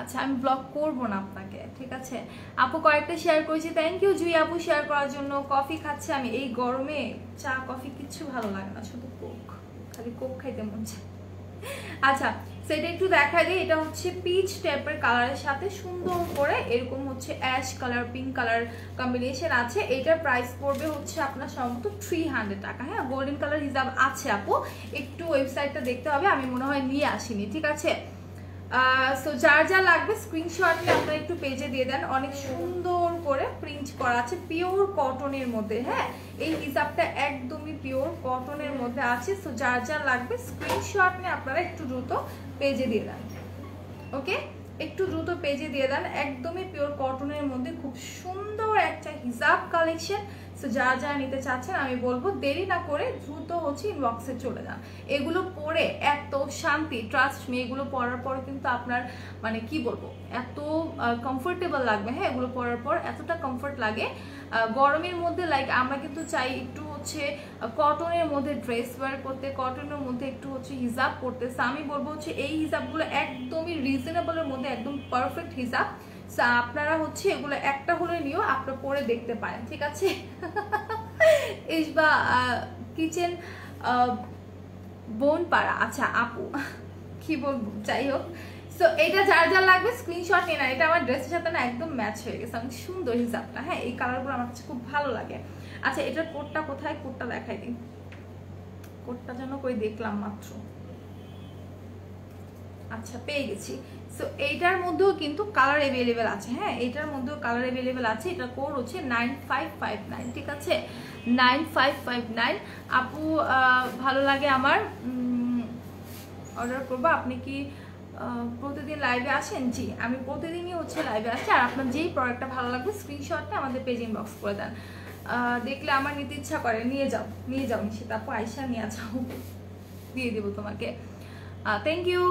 আচ্ছা আমি ব্লক করবো না আপনাকে, ঠিক আছে আপু। কয়েকটা শেয়ার করেছি, থ্যাংক ইউ জুই আপু শেয়ার করার জন্য। কফি খাচ্ছি আমি, এই গরমে চা কফি কিচ্ছু ভালো লাগে না, শুধু কোক, খালি কোক খাইতে মন চায়। আচ্ছা সেটা একটু দেখা দিই, এটা হচ্ছে পিচ টাইপের কালারের সাথে সুন্দর করে এরকম হচ্ছে ash colour pink colour combination আছে। এটার প্রাইস পড়বে হচ্ছে আপনার সম্ভবত থ্রি হান্ড্রেড টাকা। হ্যাঁ গোল্ডেন কালার হিজাব আছে আপু, একটু ওয়েবসাইটটা দেখতে হবে, আমি মনে হয় নিয়ে আসিনি, ঠিক আছে। সো যার যা লাগবে স্ক্রিনশট নিয়ে আপনারা একটু পেজে দিয়ে দেন। অনেক সুন্দর করে প্রিন্ট করা আছে পিওর কটনের মধ্যে, হ্যাঁ এই হিজাবটা একদমই পিওর কটনের মধ্যে আছে। সো যার যা লাগবে স্ক্রিনশট নিয়ে আপনারা একটু দ্রুত পেজে দিয়ে দেন, ওকে একটু দ্রুত পেজে দিয়ে দেন। একদমই পিওর কটনের মধ্যে খুব সুন্দর একটা হিজাব কালেকশন। সো যারা যারা নিতে চাচ্ছেন আমি বলবো দেরি না করে দ্রুত হচ্ছে ইনবক্সে চলে যান। এগুলো পরে এত শান্তি, ট্রাস্ট মি, এগুলো পরার পর কিন্তু আপনার মানে কি বলবো এত কমফোর্টেবল লাগবে। হ্যাঁ এগুলো পরার পর এতটা কমফোর্ট লাগে গরমের মধ্যে। লাইক আমরা কিন্তু চাই একটু হচ্ছে কটনের মধ্যে ড্রেস ওয়ার করতে, কটনের মধ্যে একটু হচ্ছে হিজাব পরতে। সো আমি বলবো হচ্ছে এই হিজাবগুলো একদমই রিজনেবলের মধ্যে একদম পারফেক্ট হিজাব। সো আপনারা হচ্ছে এগুলো একটা হলে নিয়েও আপনারা পরে দেখতে পারেন, ঠিক আছে। এই বা কিচেন বোন পাড়া, আচ্ছা আপু কি বলবো, যাই হোক। সো এটা যার যা লাগবে স্ক্রিনশট নিয়ে না, এটা আমার ড্রেসের সাথে না একদম ম্যাচ হয়ে গেছে, অনেক সুন্দর হিসাবটা। হ্যাঁ এই কালারগুলো আমার কাছে খুব ভালো লাগে। আচ্ছা এটার কোটটা কোথায়, কোটটা দেখাই দিন, কোটটা যেন কই দেখলাম মাত্র, আচ্ছা পেয়ে গেছি। সো এইটার মধ্যেও কিন্তু কালার অ্যাভেলেবেল আছে, হ্যাঁ এটার মধ্যেও কালার অ্যাভেলেবেল আছে। এটা কোড হচ্ছে নাইন ফাইভ ফাইভ নাইন, ঠিক আছে নাইন ফাইভ ফাইভ নাইন। আপু ভালো লাগে আমার, অর্ডার করবো। আপনি কি প্রতিদিন লাইভে আসেন? জি আমি প্রতিদিনই হচ্ছে লাইভে আসি, আর আপনার যেই প্রোডাক্টটা ভালো লাগবে স্ক্রিনশটটা আমাদের পেজ ইনবক্স করে দেন, দেখলে আমার নিতে ইচ্ছা করে। নিয়ে যাও নিয়ে যাও সেটা আপু, আয়সা নিয়ে যাও, দিয়ে দেবো তোমাকে। থ্যাংক ইউ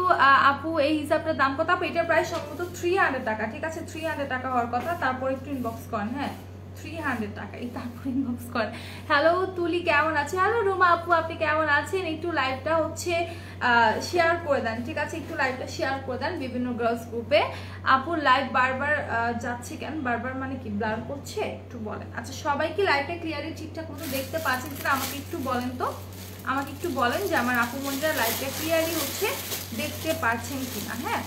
আপু। এই হিসাবটার দাম কত? এটার প্রাইস সম্ভবত থ্রি হান্ড্রেড টাকা, ঠিক আছে থ্রি হান্ড্রেড টাকা হওয়ার কথা। তারপর একটু ইনবক্স করেন, হ্যাঁ तीन सौ টাকা এই তারপর ইনবক্স কর হ্যালো তুলি কেমন আছেন হ্যালো রুমা আপু আপনি কেমন আছেন একটু লাইভটা হচ্ছে শেয়ার করে দেন ঠিক আছে একটু লাইভটা শেয়ার করে দেন বিভিন্ন গার্লস গ্রুপে আপু লাইভ বারবার যাচ্ছে কেন বারবার মানে কি ব্লার করছে একটু বলেন আচ্ছা সবাই কি লাইভটা ক্লিয়ারলি ঠিকঠাক মতো দেখতে পাচ্ছেন কিনা আমাকে একটু বলেন তো আমাকে একটু বলেন যে আমার আপু মনিরা লাইভটা ক্লিয়ারলি হচ্ছে দেখতে পাচ্ছেন কিনা হ্যাঁ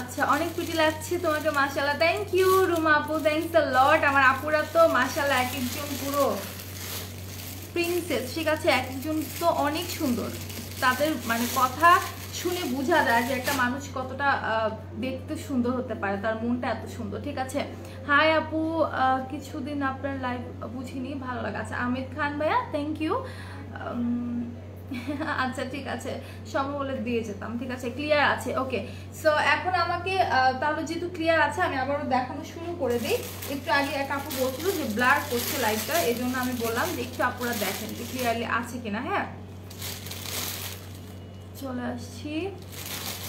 अच्छा अनेक प्रिटी लागছে তোমাকে মাশাআল্লাহ थैंक यू রুমা আপু थैंक्स अ लॉट আমার আপুরা তো মাশাআল্লাহ এক একজন পুরো প্রিন্সেস ঠিক আছে এক একজন তো অনেক সুন্দর তাদের মানে কথা শুনে বোঝা যায় যে একটা মানুষ কতটা দেখতে সুন্দর হতে পারে তার মনটা এত সুন্দর ঠিক আছে হাই আপু কিছুদিন আপনার লাইভ বুঝিনি ভালো লাগা আচ্ছা আহমেদ খান ভাইয়া थैंक यू আচ্ছা ঠিক আছে সমবলে দিয়ে যেতাম ঠিক আছে ক্লিয়ার আছে ওকে সো এখন আমাকে তাহলে যেহেতু ক্লিয়ার আছে আমি আবারও দেখানো শুরু করে দিই একটু আগে এক আপু বলছিল যে ব্লার করছে লাইটটা এই জন্য আমি বললাম যে একটু আপুরা দেখেন যে ক্লিয়ারলি আছে কিনা হ্যাঁ চলে আসছি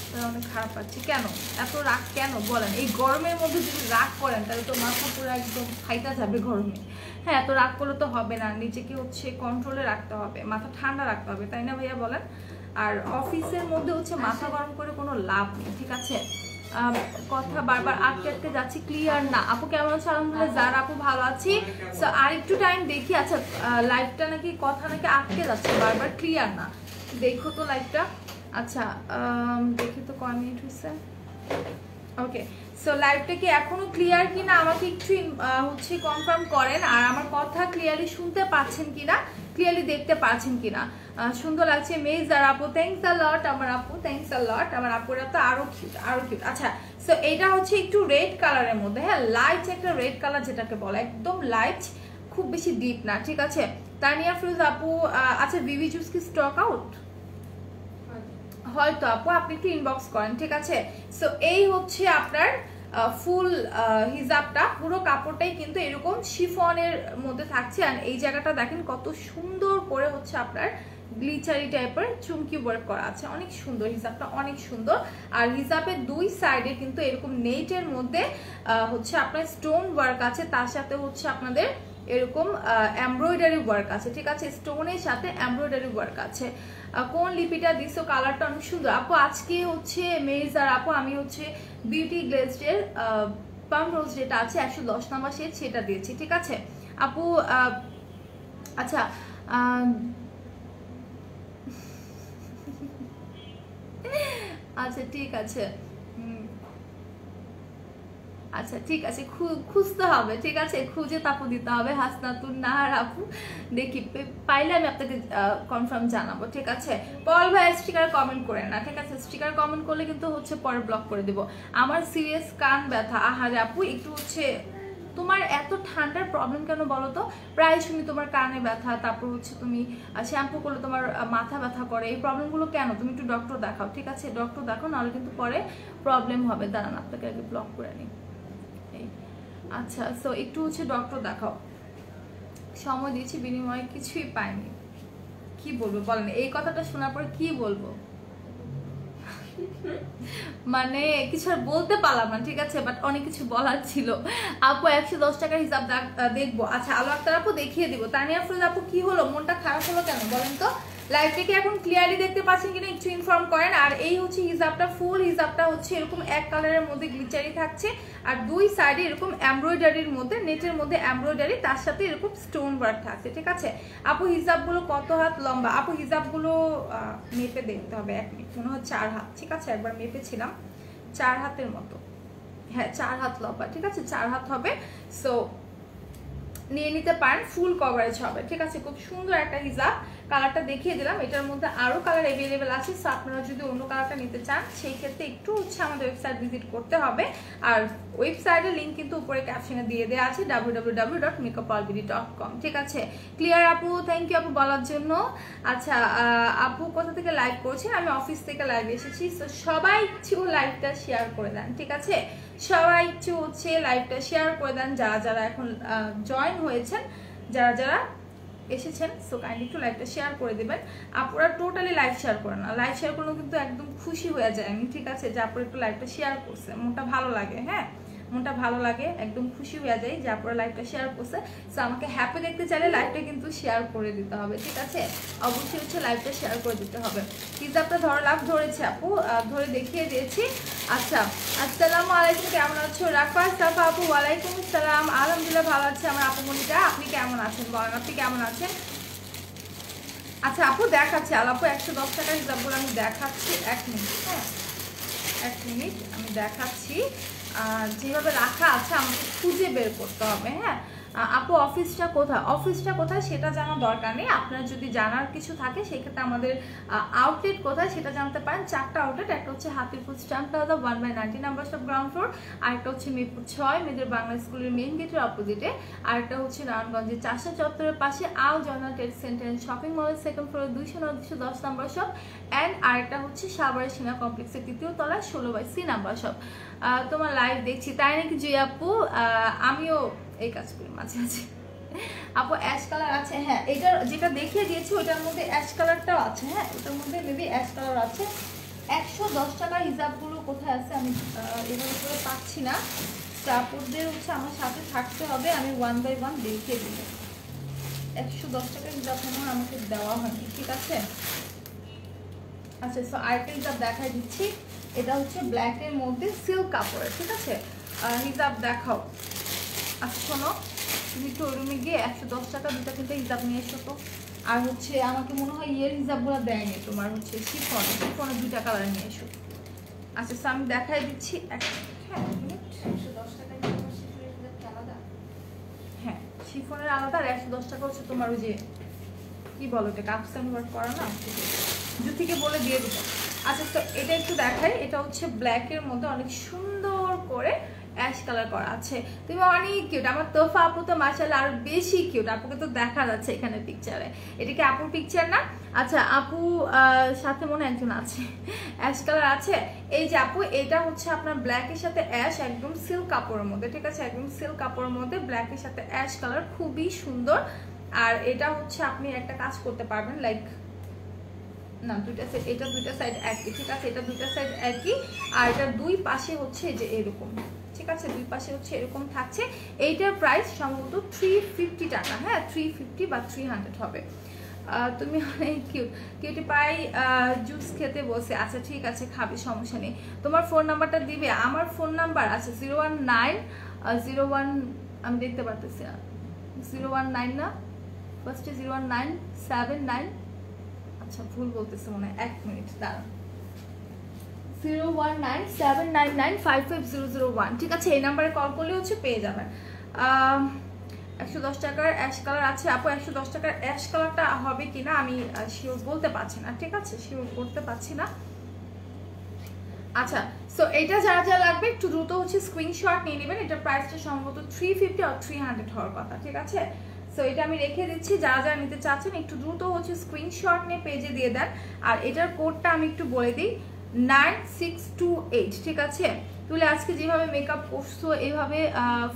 তাহলে অনেক খারাপ পাচ্ছি কেন এত রাগ কেন বলেন এই গরমের মধ্যে যদি রাগ করেন তাহলে তো মাথা পুরো একদম ফাইটা যাবে গরমে হ্যাঁ এত রাগ করলে তো হবে না নিজেকে হচ্ছে কন্ট্রোলে রাখতে হবে মাথা ঠান্ডা রাখতে হবে তাই না ভাইয়া বলেন আর অফিসের মধ্যে হচ্ছে মাথা গরম করে কোনো লাভ নেই ঠিক আছে কথা বারবার আটকে আটকে যাচ্ছি ক্লিয়ার না আপু কেমন আছো আলহামদুলিল্লাহ যার আপু ভালো আছি সো আরেকটু টাইম দেখি আচ্ছা লাইভটা নাকি কথা নাকি আটকে যাচ্ছে বারবার ক্লিয়ার না দেখো তো লাইভটা আচ্ছা দেখি তো কয় মিনিট হয়েছে ওকে সো লাইভটা কি এখনো ক্লিয়ার কিনা আমাকে একটু হচ্ছে কনফার্ম করেন আর আমার কথা ক্লিয়ারলি শুনতে পাচ্ছেন কিনা ক্লিয়ারলি দেখতে পাচ্ছেন কিনা সুন্দর লাগছে মেজ আর আপু থ্যাঙ্কস আ লট আমার আপু থ্যাঙ্কস আ লট আমার আপুরা তো আরো কিউট আরো কিউট আচ্ছা সো এটা হচ্ছে একটু রেড কালারের মধ্যে হ্যাঁ লাইট একটা রেড কালার যেটাকে বলে একদম লাইট খুব বেশি ডিপ না ঠিক আছে তানিয়া ফিরোজ আপু আচ্ছা বিবি জুস কি স্টক আউট হয়তো আপু আপনি একটু ইনবক্স করেন ঠিক আছে সো এই হচ্ছে আপনার ফুল হিজাবটা পুরো কাপড়টাই কিন্তু এরকম শিফনের মধ্যে থাকছে আর এই জায়গাটা দেখেন কত সুন্দর করে হচ্ছে আপনার গ্লিচারি টাইপের চুমকি ওয়ার্ক করা আছে অনেক সুন্দর হিজাবটা অনেক সুন্দর আর হিজাবের দুই সাইডে কিন্তু এরকম নেটের মধ্যে হচ্ছে আপনার স্টোন ওয়ার্ক আছে তার সাথে হচ্ছে আপনাদের এরকম এমব্রয়ডারি ওয়ার্ক আছে ঠিক আছে স্টোনের সাথে এমব্রয়ডারি ওয়ার্ক আছে কোন লিপিটা দিছো কালারটা অনেক সুন্দর আপু আজকে হচ্ছে মেজার আপু আমি হচ্ছে বিউটি গ্লেজের পাম রোজ যেটা আছে একশো দশ নম্বর শেড সেটা দিয়েছি ঠিক আছে আপু আচ্ছা আচ্ছা ঠিক আছে আচ্ছা ঠিক আছে খুঁজতে হবে ঠিক আছে খুঁজে তাপু দিতে হবে হাসনাতুন নাহার আপু দেখি পাইলে আমি আপনাকে কনফার্ম জানাবো ঠিক আছে পল ভাই স্টিকার কমেন্ট করে না ঠিক আছে স্টিকার কমেন্ট করলে কিন্তু হচ্ছে পরে ব্লক করে দেব আমার সিরিয়াস কান ব্যথা আহারে আপু একটু হচ্ছে তোমার এত ঠান্ডার প্রবলেম কেন বলো তো প্রায় শুনি তোমার কানে ব্যথা তারপর হচ্ছে তুমি শ্যাম্পু করলে তোমার মাথা ব্যথা করে এই প্রবলেমগুলো কেন তুমি একটু ডক্টর দেখাও ঠিক আছে ডক্টর দেখাও নাহলে কিন্তু পরে প্রবলেম হবে দাঁড়ান আপনাকে আগে ব্লক করে নিই আচ্ছা সো একটু হচ্ছে ডক্টর দেখাও সময় দিয়েছি বিনিময়ে কিছুই পাইনি কি বলবো বলেন এই কথাটা শোনার পর কি বলবো মানে কিছু আর বলতে পারলাম না ঠিক আছে বাট অনেক কিছু বলার ছিল আপু একশো দশ টাকার হিসাব দেখবো আচ্ছা আলো আক্তার আপু দেখিয়ে দিব তানিয়া ফিরোজ আপু কি হলো মনটা খারাপ হলো কেন বলেন তো লাইভটাকে এখন ক্লিয়ারলি দেখতে পাচ্ছেন কিনা একটু ইনফর্ম করেন আর এই হচ্ছে হিজাবটা ফুল হিজাবটা হচ্ছে এরকম এক কালারের মধ্যে গ্লিচারি থাকছে আর দুই সাইডে এরকম এমব্রয়ডারির মধ্যে নেটের মধ্যে এমব্রয়ডারি তার সাথে এরকম স্টোন ওয়ার্ক থাকছে ঠিক আছে আপু হিজাবগুলো কত হাত লম্বা আপু হিজাবগুলো মেপে দেখতে হবে এক মিনিট মনে হয় চার হাত ঠিক আছে একবার মেপেছিলাম চার হাতের মতো হ্যাঁ চার হাত লম্বা ঠিক আছে চার হাত হবে সো নিয়ে নিতে পারেন ফুল কভারেজ হবে ঠিক আছে খুব সুন্দর একটা হিজাব কালারটা দেখিয়ে দিলাম এটার মধ্যে আরও কালার অ্যাভেলেবেল আছে সো আপনারা যদি অন্য কালারটা নিতে চান সেই ক্ষেত্রে একটু হচ্ছে আমাদের ওয়েবসাইট ভিজিট করতে হবে আর ওয়েবসাইটের লিঙ্ক কিন্তু উপরে ক্যাপশনে দিয়ে দেওয়া আছে W W W dot makeup world B D dot com ঠিক আছে ক্লিয়ার আপু থ্যাংক ইউ আপু বলার জন্য আচ্ছা আপু কোথা থেকে লাইভ করছেন আমি অফিস থেকে লাইভ এসেছি সো সবাই একটু লাইভটা শেয়ার করে দেন ঠিক আছে সবাই একটু হচ্ছে লাইভটা শেয়ার করে দেন যারা যারা এখন জয়েন হয়েছেন যারা যারা এসেছেন সো কাইন্ডলি একটু লাইভটা শেয়ার করে দিবেন। আপনারা টোটালি লাইভ শেয়ার করেন না, লাইভ শেয়ার করলেও কিন্তু একদম খুশি হয়ে যায় আমি, ঠিক আছে, যে আপনারা একটু লাইভটা শেয়ার করছে, মনটা ভালো লাগে। হ্যাঁ, মনটা ভালো লাগে, একদম খুশি হয়ে যায় যে আপনারা লাইভটা শেয়ার করছে। সো আমাকে হ্যাপি দেখতে চাইলে লাইভটা কিন্তু শেয়ার করে দিতে হবে, ঠিক আছে, অবশ্যই হচ্ছে লাইভটা শেয়ার করে দিতে হবে। কিন্তু আপনার ধরে লাভ ধরেছে আপু, ধরে দেখিয়ে দিয়েছি। আচ্ছা, আসসালামু আলাইকুম, কেমন আছো রাফা সাফা আপু? ওয়ালাইকুম আসসালাম, আলহামদুলিল্লাহ ভালো আছে আমার আপু মনিটা। আপনি কেমন আছেন বলেন, আপনি কেমন আছেন? আচ্ছা আপু দেখাচ্ছি, আল আপু একশো দশ টাকা হিসাব বলে আমি দেখাচ্ছি, এক মিনিট। হ্যাঁ, এক মিনিট আমি দেখাচ্ছি, যেভাবে রাখা আছে আমাকে খুঁজে বের করতে হবে। হ্যাঁ আপু, অফিসটা কোথায়, অফিসটা কোথায় সেটা জানার দরকার নেই, আপনার যদি জানার কিছু থাকে সেক্ষেত্রে আমাদের আউটলেট কোথায় সেটা জানতে পারেন। চারটা আউটলেট, একটা হচ্ছে Hatirpur stamp plaza one by ninety number সব গ্রাউন্ড ফ্লোর, আরেকটা হচ্ছে মিরপুর ছয় মেয়েদের বাংলা স্কুলের মেইন গেটের অপোজিটে, আরেকটা হচ্ছে নারায়ণগঞ্জের চাষা চত্বরের পাশে Al Jona trade centre shopping মলের সেকেন্ড ফ্লোরে দুইশো নয় দুশো দশ নাম্বার সব, অ্যান্ড আরেকটা হচ্ছে সাভারের সিনা কমপ্লেক্সের তৃতীয় তলায় ষোলো বাই সি নাম্বার সব। তোমার লাইভ দেখছি তাই নাকি জি আপু, আমিও এই কাজগুলো মাঝে মাঝে। আপু অ্যাশ কালার আছে? হ্যাঁ, এটার যেটা দেখিয়ে দিয়েছি ওটার মধ্যে অ্যাশ কালারটাও আছে। হ্যাঁ, ওটার মধ্যে মেবি অ্যাশ কালার আছে। একশো দশ টাকার হিজাবগুলো কোথায় আছে আমি এভাবে করে পাচ্ছি না, আপুদের হচ্ছে আমার সাথে থাকতে হবে, আমি ওয়ান বাই ওয়ান দেখিয়ে দিই। একশো দশ টাকার হিজাব আমার আমাকে দেওয়া হয়নি, ঠিক আছে। আচ্ছা সো আরেকটা হিজাব দেখাই দিচ্ছি, এটা হচ্ছে ব্ল্যাকের মধ্যে সিল্ক কাপড়ের, ঠিক আছে। হিজাব দেখাও। আচ্ছা শোনো, তুমি তো রুমে গিয়ে একশো দশ টাকা দুটা তিনটা হিজাব নিয়ে এসো তো। আর হচ্ছে আমাকে মনে হয় ইয়ের হিজাবগুলো দেয়নি তোমার, হচ্ছে শিফন, শিফনে দুটা কালার নিয়ে এসো। আচ্ছা সো আমি দেখাই দিচ্ছি এক মিনিট। একশো দশ টাকা আলাদা, হ্যাঁ শিফনের আলাদা, আর একশো দশ টাকা হচ্ছে তোমার ওই যে কী বলো ওটা কাপসান ওয়ার্ক করা না, জুথিকে বলে দিয়ে দেবো। আচ্ছা তো এটা একটু দেখাই, এটা হচ্ছে ব্ল্যাকের মধ্যে অনেক সুন্দর করে অ্যাশ কালার করা আছে। তুমি অনেক কিউট আমার তোফা আপু, তো মাশাআল্লাহ আরো বেশি কিউট, আপুকে তো দেখা যাচ্ছে এখানে পিকচারে। এটা কি আপুর পিকচার না? আচ্ছা আপু সাথে মনে একজন আছে, অ্যাশ কালার আছে। এই যে আপু এটা হচ্ছে আপনার ব্ল্যাকের সাথে অ্যাশ, একদম সিল্ক কাপড়ের মধ্যে, ঠিক আছে, একদম সিল্ক কাপড়ের মধ্যে ব্ল্যাকের সাথে অ্যাশ কালার, খুবই সুন্দর। আর এটা হচ্ছে আপনি একটা কাজ করতে পারবেন, লাইক না দুইটা সাইড, এটা দুইটা সাইড একই, ঠিক আছে, এটা দুইটা সাইড একই, আর এটা দুই পাশে হচ্ছে যে এরকম, ঠিক আছে, দুই পাশে হচ্ছে এরকম থাকছে। এইটার প্রাইস সম্ভবত থ্রি ফিফটি টাকা। হ্যাঁ থ্রি ফিফটি বা থ্রি হান্ড্রেড হবে। তুমি অনেক কিউট, কিউটি পাই জুস খেতে বসে। আচ্ছা ঠিক আছে খাবে, সমস্যা নেই। তোমার ফোন নাম্বারটা দিবে? আমার ফোন নাম্বার আছে zero one nine zero one আমি দেখতে পারতেছি না, জিরো ওয়ান নাইন না ফার্স্টে zero one nine seven nine আচ্ছা ভুল বলতেছে মনে হয়, এক মিনিট দাঁড়ান, zero one nine seven nine nine five five zero zero one, ঠিক আছে, এই নাম্বারে কল করলে হচ্ছে পেয়ে যাবেন। একশো দশ টাকার অ্যাশ কালার আছে আপু। একশো দশ টাকার অ্যাশ কালারটা হবে কি না আমি শিওর বলতে পারছি না, ঠিক আছে, শিওর করতে পারছি না। আচ্ছা সো এইটা যারা যা লাগবে একটু দ্রুত হচ্ছে স্ক্রিনশট নিয়ে নেবেন। এটার প্রাইসটা সম্ভবত থ্রি ফিফটি আর থ্রি হান্ড্রেড হওয়ার কথা, ঠিক আছে। সো এটা আমি রেখে দিচ্ছি, যারা যারা নিতে চাচ্ছেন একটু দ্রুত হচ্ছে স্ক্রিনশট নিয়ে পেজে দিয়ে দেন। আর এটার কোডটা আমি একটু বলে দিই, নাইন সিক্স টু এইট, ঠিক আছে। তুলে আজকে যেভাবে মেকআপ করছো এভাবে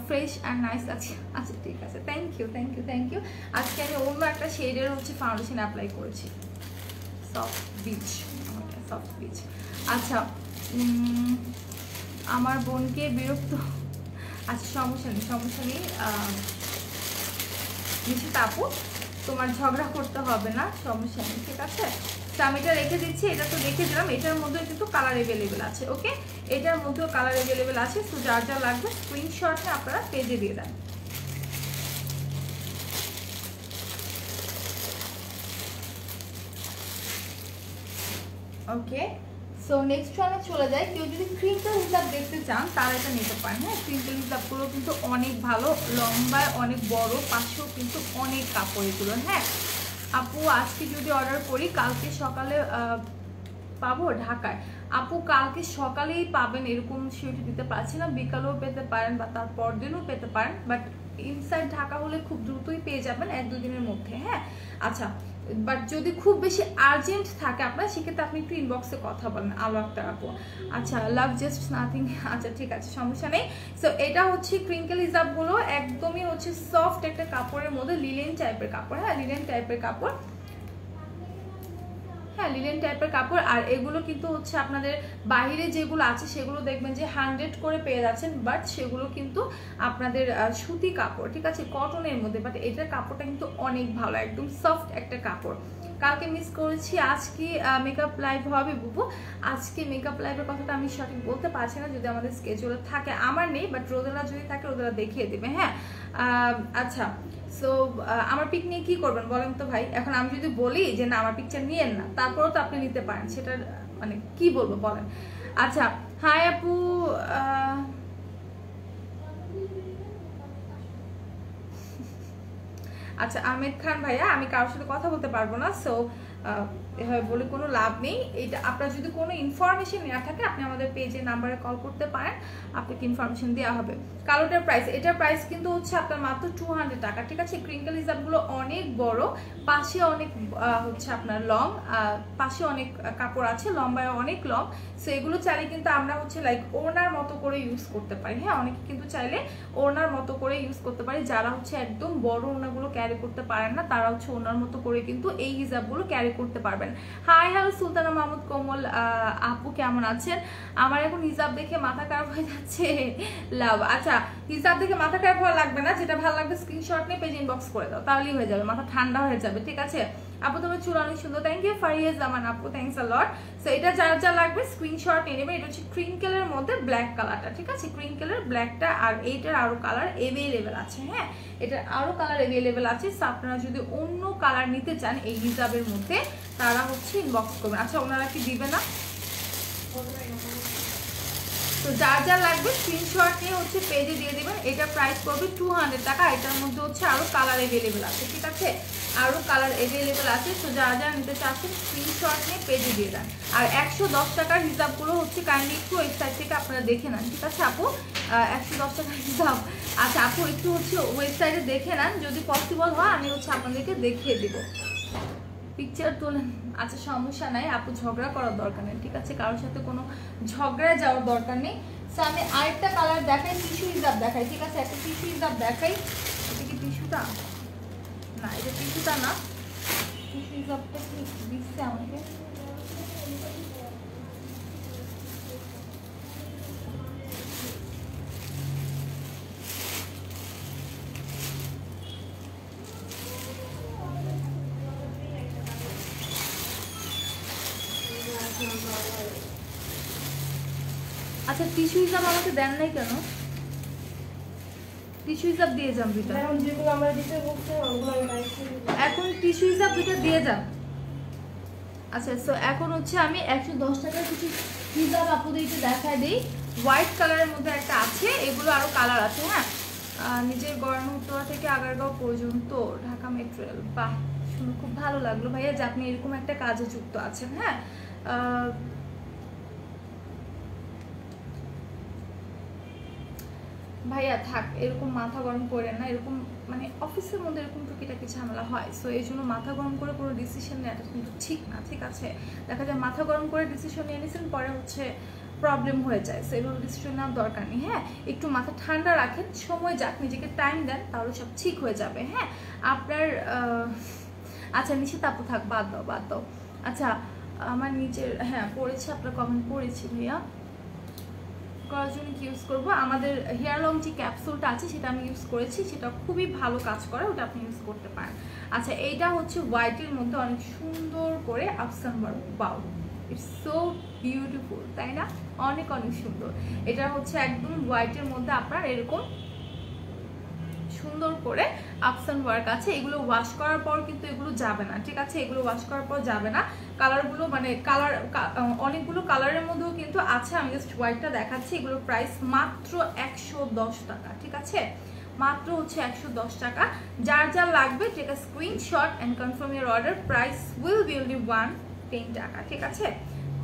ফ্রেশ অ্যান্ড নাইস লাগছে। আচ্ছা ঠিক আছে, thank you thank you thank you. আজকে আমি অন্য একটা শেডের হচ্ছে ফাউন্ডেশন অ্যাপ্লাই করেছি, সফট বিচ, সফট বিচ। আচ্ছা আমার বোনকে বিরক্ত, আচ্ছা সমস্যা নেই সমস্যা নেই নিশ্চিত আপু, তোমার ঝগড়া করতে হবে না, সমস্যা নেই, ঠিক আছে। তো আমি এটা রেখে দিচ্ছি, এটা তো রেখে দিলাম। এটার মধ্যেও কিন্তু কালার অ্যাভেলেবেল আছে, ওকে, এটার মধ্যেও কালার অ্যাভেলেবেল আছে। তো যার যা লাগবে স্ক্রিনশটে আপনারা পেজে দিয়ে দেন। ওকে সো নেক্সট ওয়ানে চলে যায়। কেউ যদি ক্রিম্পল হিসাব দেখতে চান তারা এটা নিতে পারেন। হ্যাঁ ক্রিম্পল হিসাবগুলো কিন্তু অনেক ভালো, লম্বায় অনেক বড়, পাশেও কিন্তু অনেক কাপড় এগুলো। হ্যাঁ আপু আজকে যদি অর্ডার করি কালকে সকালে পাবো ঢাকায়? আপু কালকে সকালেই পাবেন এরকম শিট দিতে পারছি না, বিকালেও পেতে পারেন বা তার পরদিনও পেতে পারেন, বাট ইনসাইড ঢাকা হলে খুব দ্রুতই পেয়ে যাবেন এক দুদিনের মধ্যে। হ্যাঁ আচ্ছা, বাট যদি খুব বেশি আর্জেন্ট থাকে আপনার, সেক্ষেত্রে আপনি একটু ইনবক্সে কথা বলেন। আলো আক্তার আপু আচ্ছা লাভ জাস্ট নাথিং, আচ্ছা ঠিক আছে সমস্যা নেই। সো এটা হচ্ছে ক্রিঙ্কেল হিজাবগুলো একদমই হচ্ছে সফট একটা কাপড়ের মধ্যে, লিলেন টাইপের কাপড়। হ্যাঁ লিলেন টাইপের কাপড়, হ্যাঁ লিলেন টাইপের কাপড়। আর এগুলো কিন্তু হচ্ছে আপনাদের বাইরে যেগুলো আছে সেগুলো দেখবেন যে হান্ড্রেড করে পেয়ে যাচ্ছেন, বাট সেগুলো কিন্তু আপনাদের সুতি কাপড়, ঠিক আছে, কটনের মধ্যে। বাট এটার কাপড়টা কিন্তু অনেক ভালো, একদম সফট একটা কাপড়। কালকে মিস করেছি, আজকে মেকআপ লাইভ হবে বুবু। আজকে মেকআপ লাইভের কথাটা আমি সঠিক বলতে পারছি না, যদি আমাদের স্কেজুলে থাকে, আমার নেই, বাট রোদেলা যদি থাকে রোদেলা দেখিয়ে দেবে। হ্যাঁ আচ্ছা, সো আমার পিক নিয়ে কী করবেন বলেন তো ভাই? এখন আমি যদি বলি যে না আমার পিকচার নিয়েন না, তারপরেও তো আপনি নিতে পারেন, সেটার মানে কি বলবো বলেন। আচ্ছা হাই আপু, আচ্ছা আহমেদ খান ভাইয়া আমি কারোর সাথে কথা বলতে পারবো না, সো এভাবে বলে কোনো লাভ নেই। এটা আপনার যদি কোনো ইনফরমেশন নেওয়া থাকে আপনি আমাদের পেজে নাম্বারে কল করতে পারেন, আপনাকে ইনফরমেশন দেওয়া হবে। কালোটার প্রাইস, এটার প্রাইস কিন্তু হচ্ছে আপনার মাত্র টু হান্ড্রেড টাকা, ঠিক আছে। ক্রিঙ্কেল হিজাবগুলো অনেক বড়, পাশে অনেক হচ্ছে আপনার লং, পাশে অনেক কাপড় আছে, লম্বায় অনেক লং। সো এগুলো চাইলে কিন্তু আমরা হচ্ছে লাইক ওড়নার মতো করে ইউজ করতে পারি। হ্যাঁ অনেকে কিন্তু চাইলে ওড়নার মতো করে ইউজ করতে পারি, যারা হচ্ছে একদম বড় ওড়নাগুলো ক্যারি করতে পারেন না তারা হচ্ছে ওড়নার মতো করে কিন্তু এই হিজাবগুলো ক্যারি করতে পারবেন। হাই হ্যালো সুলতানা মাহমুদ কোমল আপু কেমন আছেন? আমার এখন হিজাব দেখে মাথা খারাপ হয়ে যাচ্ছে, লাভ। আচ্ছা হিজাব দেখে মাথা খারাপ হওয়া লাগবে না, যেটা ভালো লাগবে স্ক্রিনশট নিয়ে পেজ ইনবক্স করে দাও, তাহলেই হয়ে যাবে, মাথা ঠান্ডা হয়ে যাবে, ঠিক আছে। আপু তোমার চুল অনেক সুন্দর, থ্যাংক ইউ ফারিয়া জামান আপু, থ্যাংকস আ লট। সো এটা যার যা লাগবে স্ক্রিনশট নিয়ে নেবেন। এটা হচ্ছে ক্রিঙ্কেলের মধ্যে ব্ল্যাক কালারটা, ঠিক আছে, ক্রিঙ্কেলের ব্ল্যাকটা। আর এইটার আরও কালার অ্যাভেলেবেল আছে, হ্যাঁ এটার আরও কালার অ্যাভেলেবেল আছে। সো আপনারা যদি অন্য কালার নিতে চান এই হিজাবের মধ্যে, তারা হচ্ছে ইনবক্স করবেন। আচ্ছা ওনারা কি দিবে না? তো যার যা লাগবে স্ক্রিনশট নিয়ে হচ্ছে পেজে দিয়ে দেবেন। এটা প্রাইস পড়বে টু হান্ড্রেড টাকা। এটার মধ্যে হচ্ছে আরও কালার অ্যাভেলেবেল আছে, ঠিক আছে, আরও কালার অ্যাভেলেবেল আছে। তো যারা যারা নিতে চাচ্ছেন স্ক্রিনশট নিয়ে পেজে দিয়ে দেন। আর একশো দশ টাকার হিসাবগুলো হচ্ছে কাইন্ডলি একটু ওয়েবসাইট থেকে আপনারা দেখে নেন, ঠিক আছে আপু, একশো দশ টাকার হিসাব। আচ্ছা আপু একটু হচ্ছে ওয়েবসাইটে দেখে নেন, যদি পসিবল হয় আমি হচ্ছে আপনাদেরকে দেখিয়ে দেবো। পিকচার তোলেন, আচ্ছা সমস্যা নাই আপু, ঝগড়া করার দরকার নেই, ঠিক আছে, কারোর সাথে কোনো ঝগড়ায় যাওয়ার দরকার নেই। সো আমি আরেকটা কালার দেখাই, টিস্যু হিজাব দেখাই, ঠিক আছে, একটা টিস্যু হিজাব দেখাই। এটা কি টিস্যুটা? না এটা টিস্যুটা না, টিস্যু হিজাবটা কি দিচ্ছে আমাকে? আচ্ছা টিস্যু হিসাব আমাকে দেন নাই কেন? টিস্যু হিসাব দিয়ে যান দুইটা, এখন টিস্যু হিসাব দুইটা দিয়ে যান। আচ্ছা সো এখন হচ্ছে আমি একশো দশ টাকার কিছু হিসাব আপনাদের দেখা দিই। হোয়াইট কালারের মধ্যে একটা আছে, এগুলো আরও কালার আছে। হ্যাঁ নিজের গড়মুড়া থেকে আগারগাঁও পর্যন্ত ঢাকা মেট্রো, বাহ শুনে খুব ভালো লাগলো ভাইয়া যে আপনি এরকম একটা কাজে যুক্ত আছেন। হ্যাঁ ভাইয়া থাক, এরকম মাথা গরম করে না, এরকম মানে অফিসের মধ্যে এরকম টুকিটাকি ঝামেলা হয়। সো এই জন্য মাথা গরম করে কোনো ডিসিশন নেওয়াটা কিন্তু ঠিক না, ঠিক আছে। দেখা যায় মাথা গরম করে ডিসিশন নিয়ে নিয়েছেন, পরে হচ্ছে প্রবলেম হয়ে যায়। সো এইভাবে ডিসিশন নেওয়ার দরকার নেই। হ্যাঁ একটু মাথা ঠান্ডা রাখেন, সময় যাক, নিজেকে টাইম দেন, তাহলে সব ঠিক হয়ে যাবে। হ্যাঁ আপনার আচ্ছা নিশ্চিত আপু থাক, বাদ দাও বাদ দাও। আচ্ছা আমার নিজের, হ্যাঁ পড়েছি আপনার কমেন্ট পড়েছি ভাইয়া। করার জন্য কি ইউজ করবো? আমাদের হেয়ার লং যে ক্যাপসুলটা আছে সেটা আমি ইউজ করেছি, সেটা খুবই ভালো কাজ করে, ওটা আপনি ইউজ করতে পারেন। আচ্ছা এইটা হচ্ছে হোয়াইটের মধ্যে অনেক সুন্দর করে আফসান ওয়ার্ক, বাউ ইটস সো বিউটিফুল, তাই না? অনেক অনেক সুন্দর। এটা হচ্ছে একদম হোয়াইটের মধ্যে আপনার এরকম সুন্দর করে আফসান ওয়ার্ক আছে। এগুলো ওয়াশ করার পর কিন্তু এগুলো যাবে না, ঠিক আছে, এগুলো ওয়াশ করার পর যাবে না। কালারগুলো মানে কালার অনেকগুলো কালারের মধ্যেও কিন্তু আছে, আমি জাস্ট হোয়াইটটা দেখাচ্ছি। এগুলো প্রাইস মাত্র একশো দশ টাকা, ঠিক আছে, মাত্র হচ্ছে একশো দশ টাকা। যার যার লাগবে take a screenshot and confirm your order. Price will be only one ten টাকা, ঠিক আছে।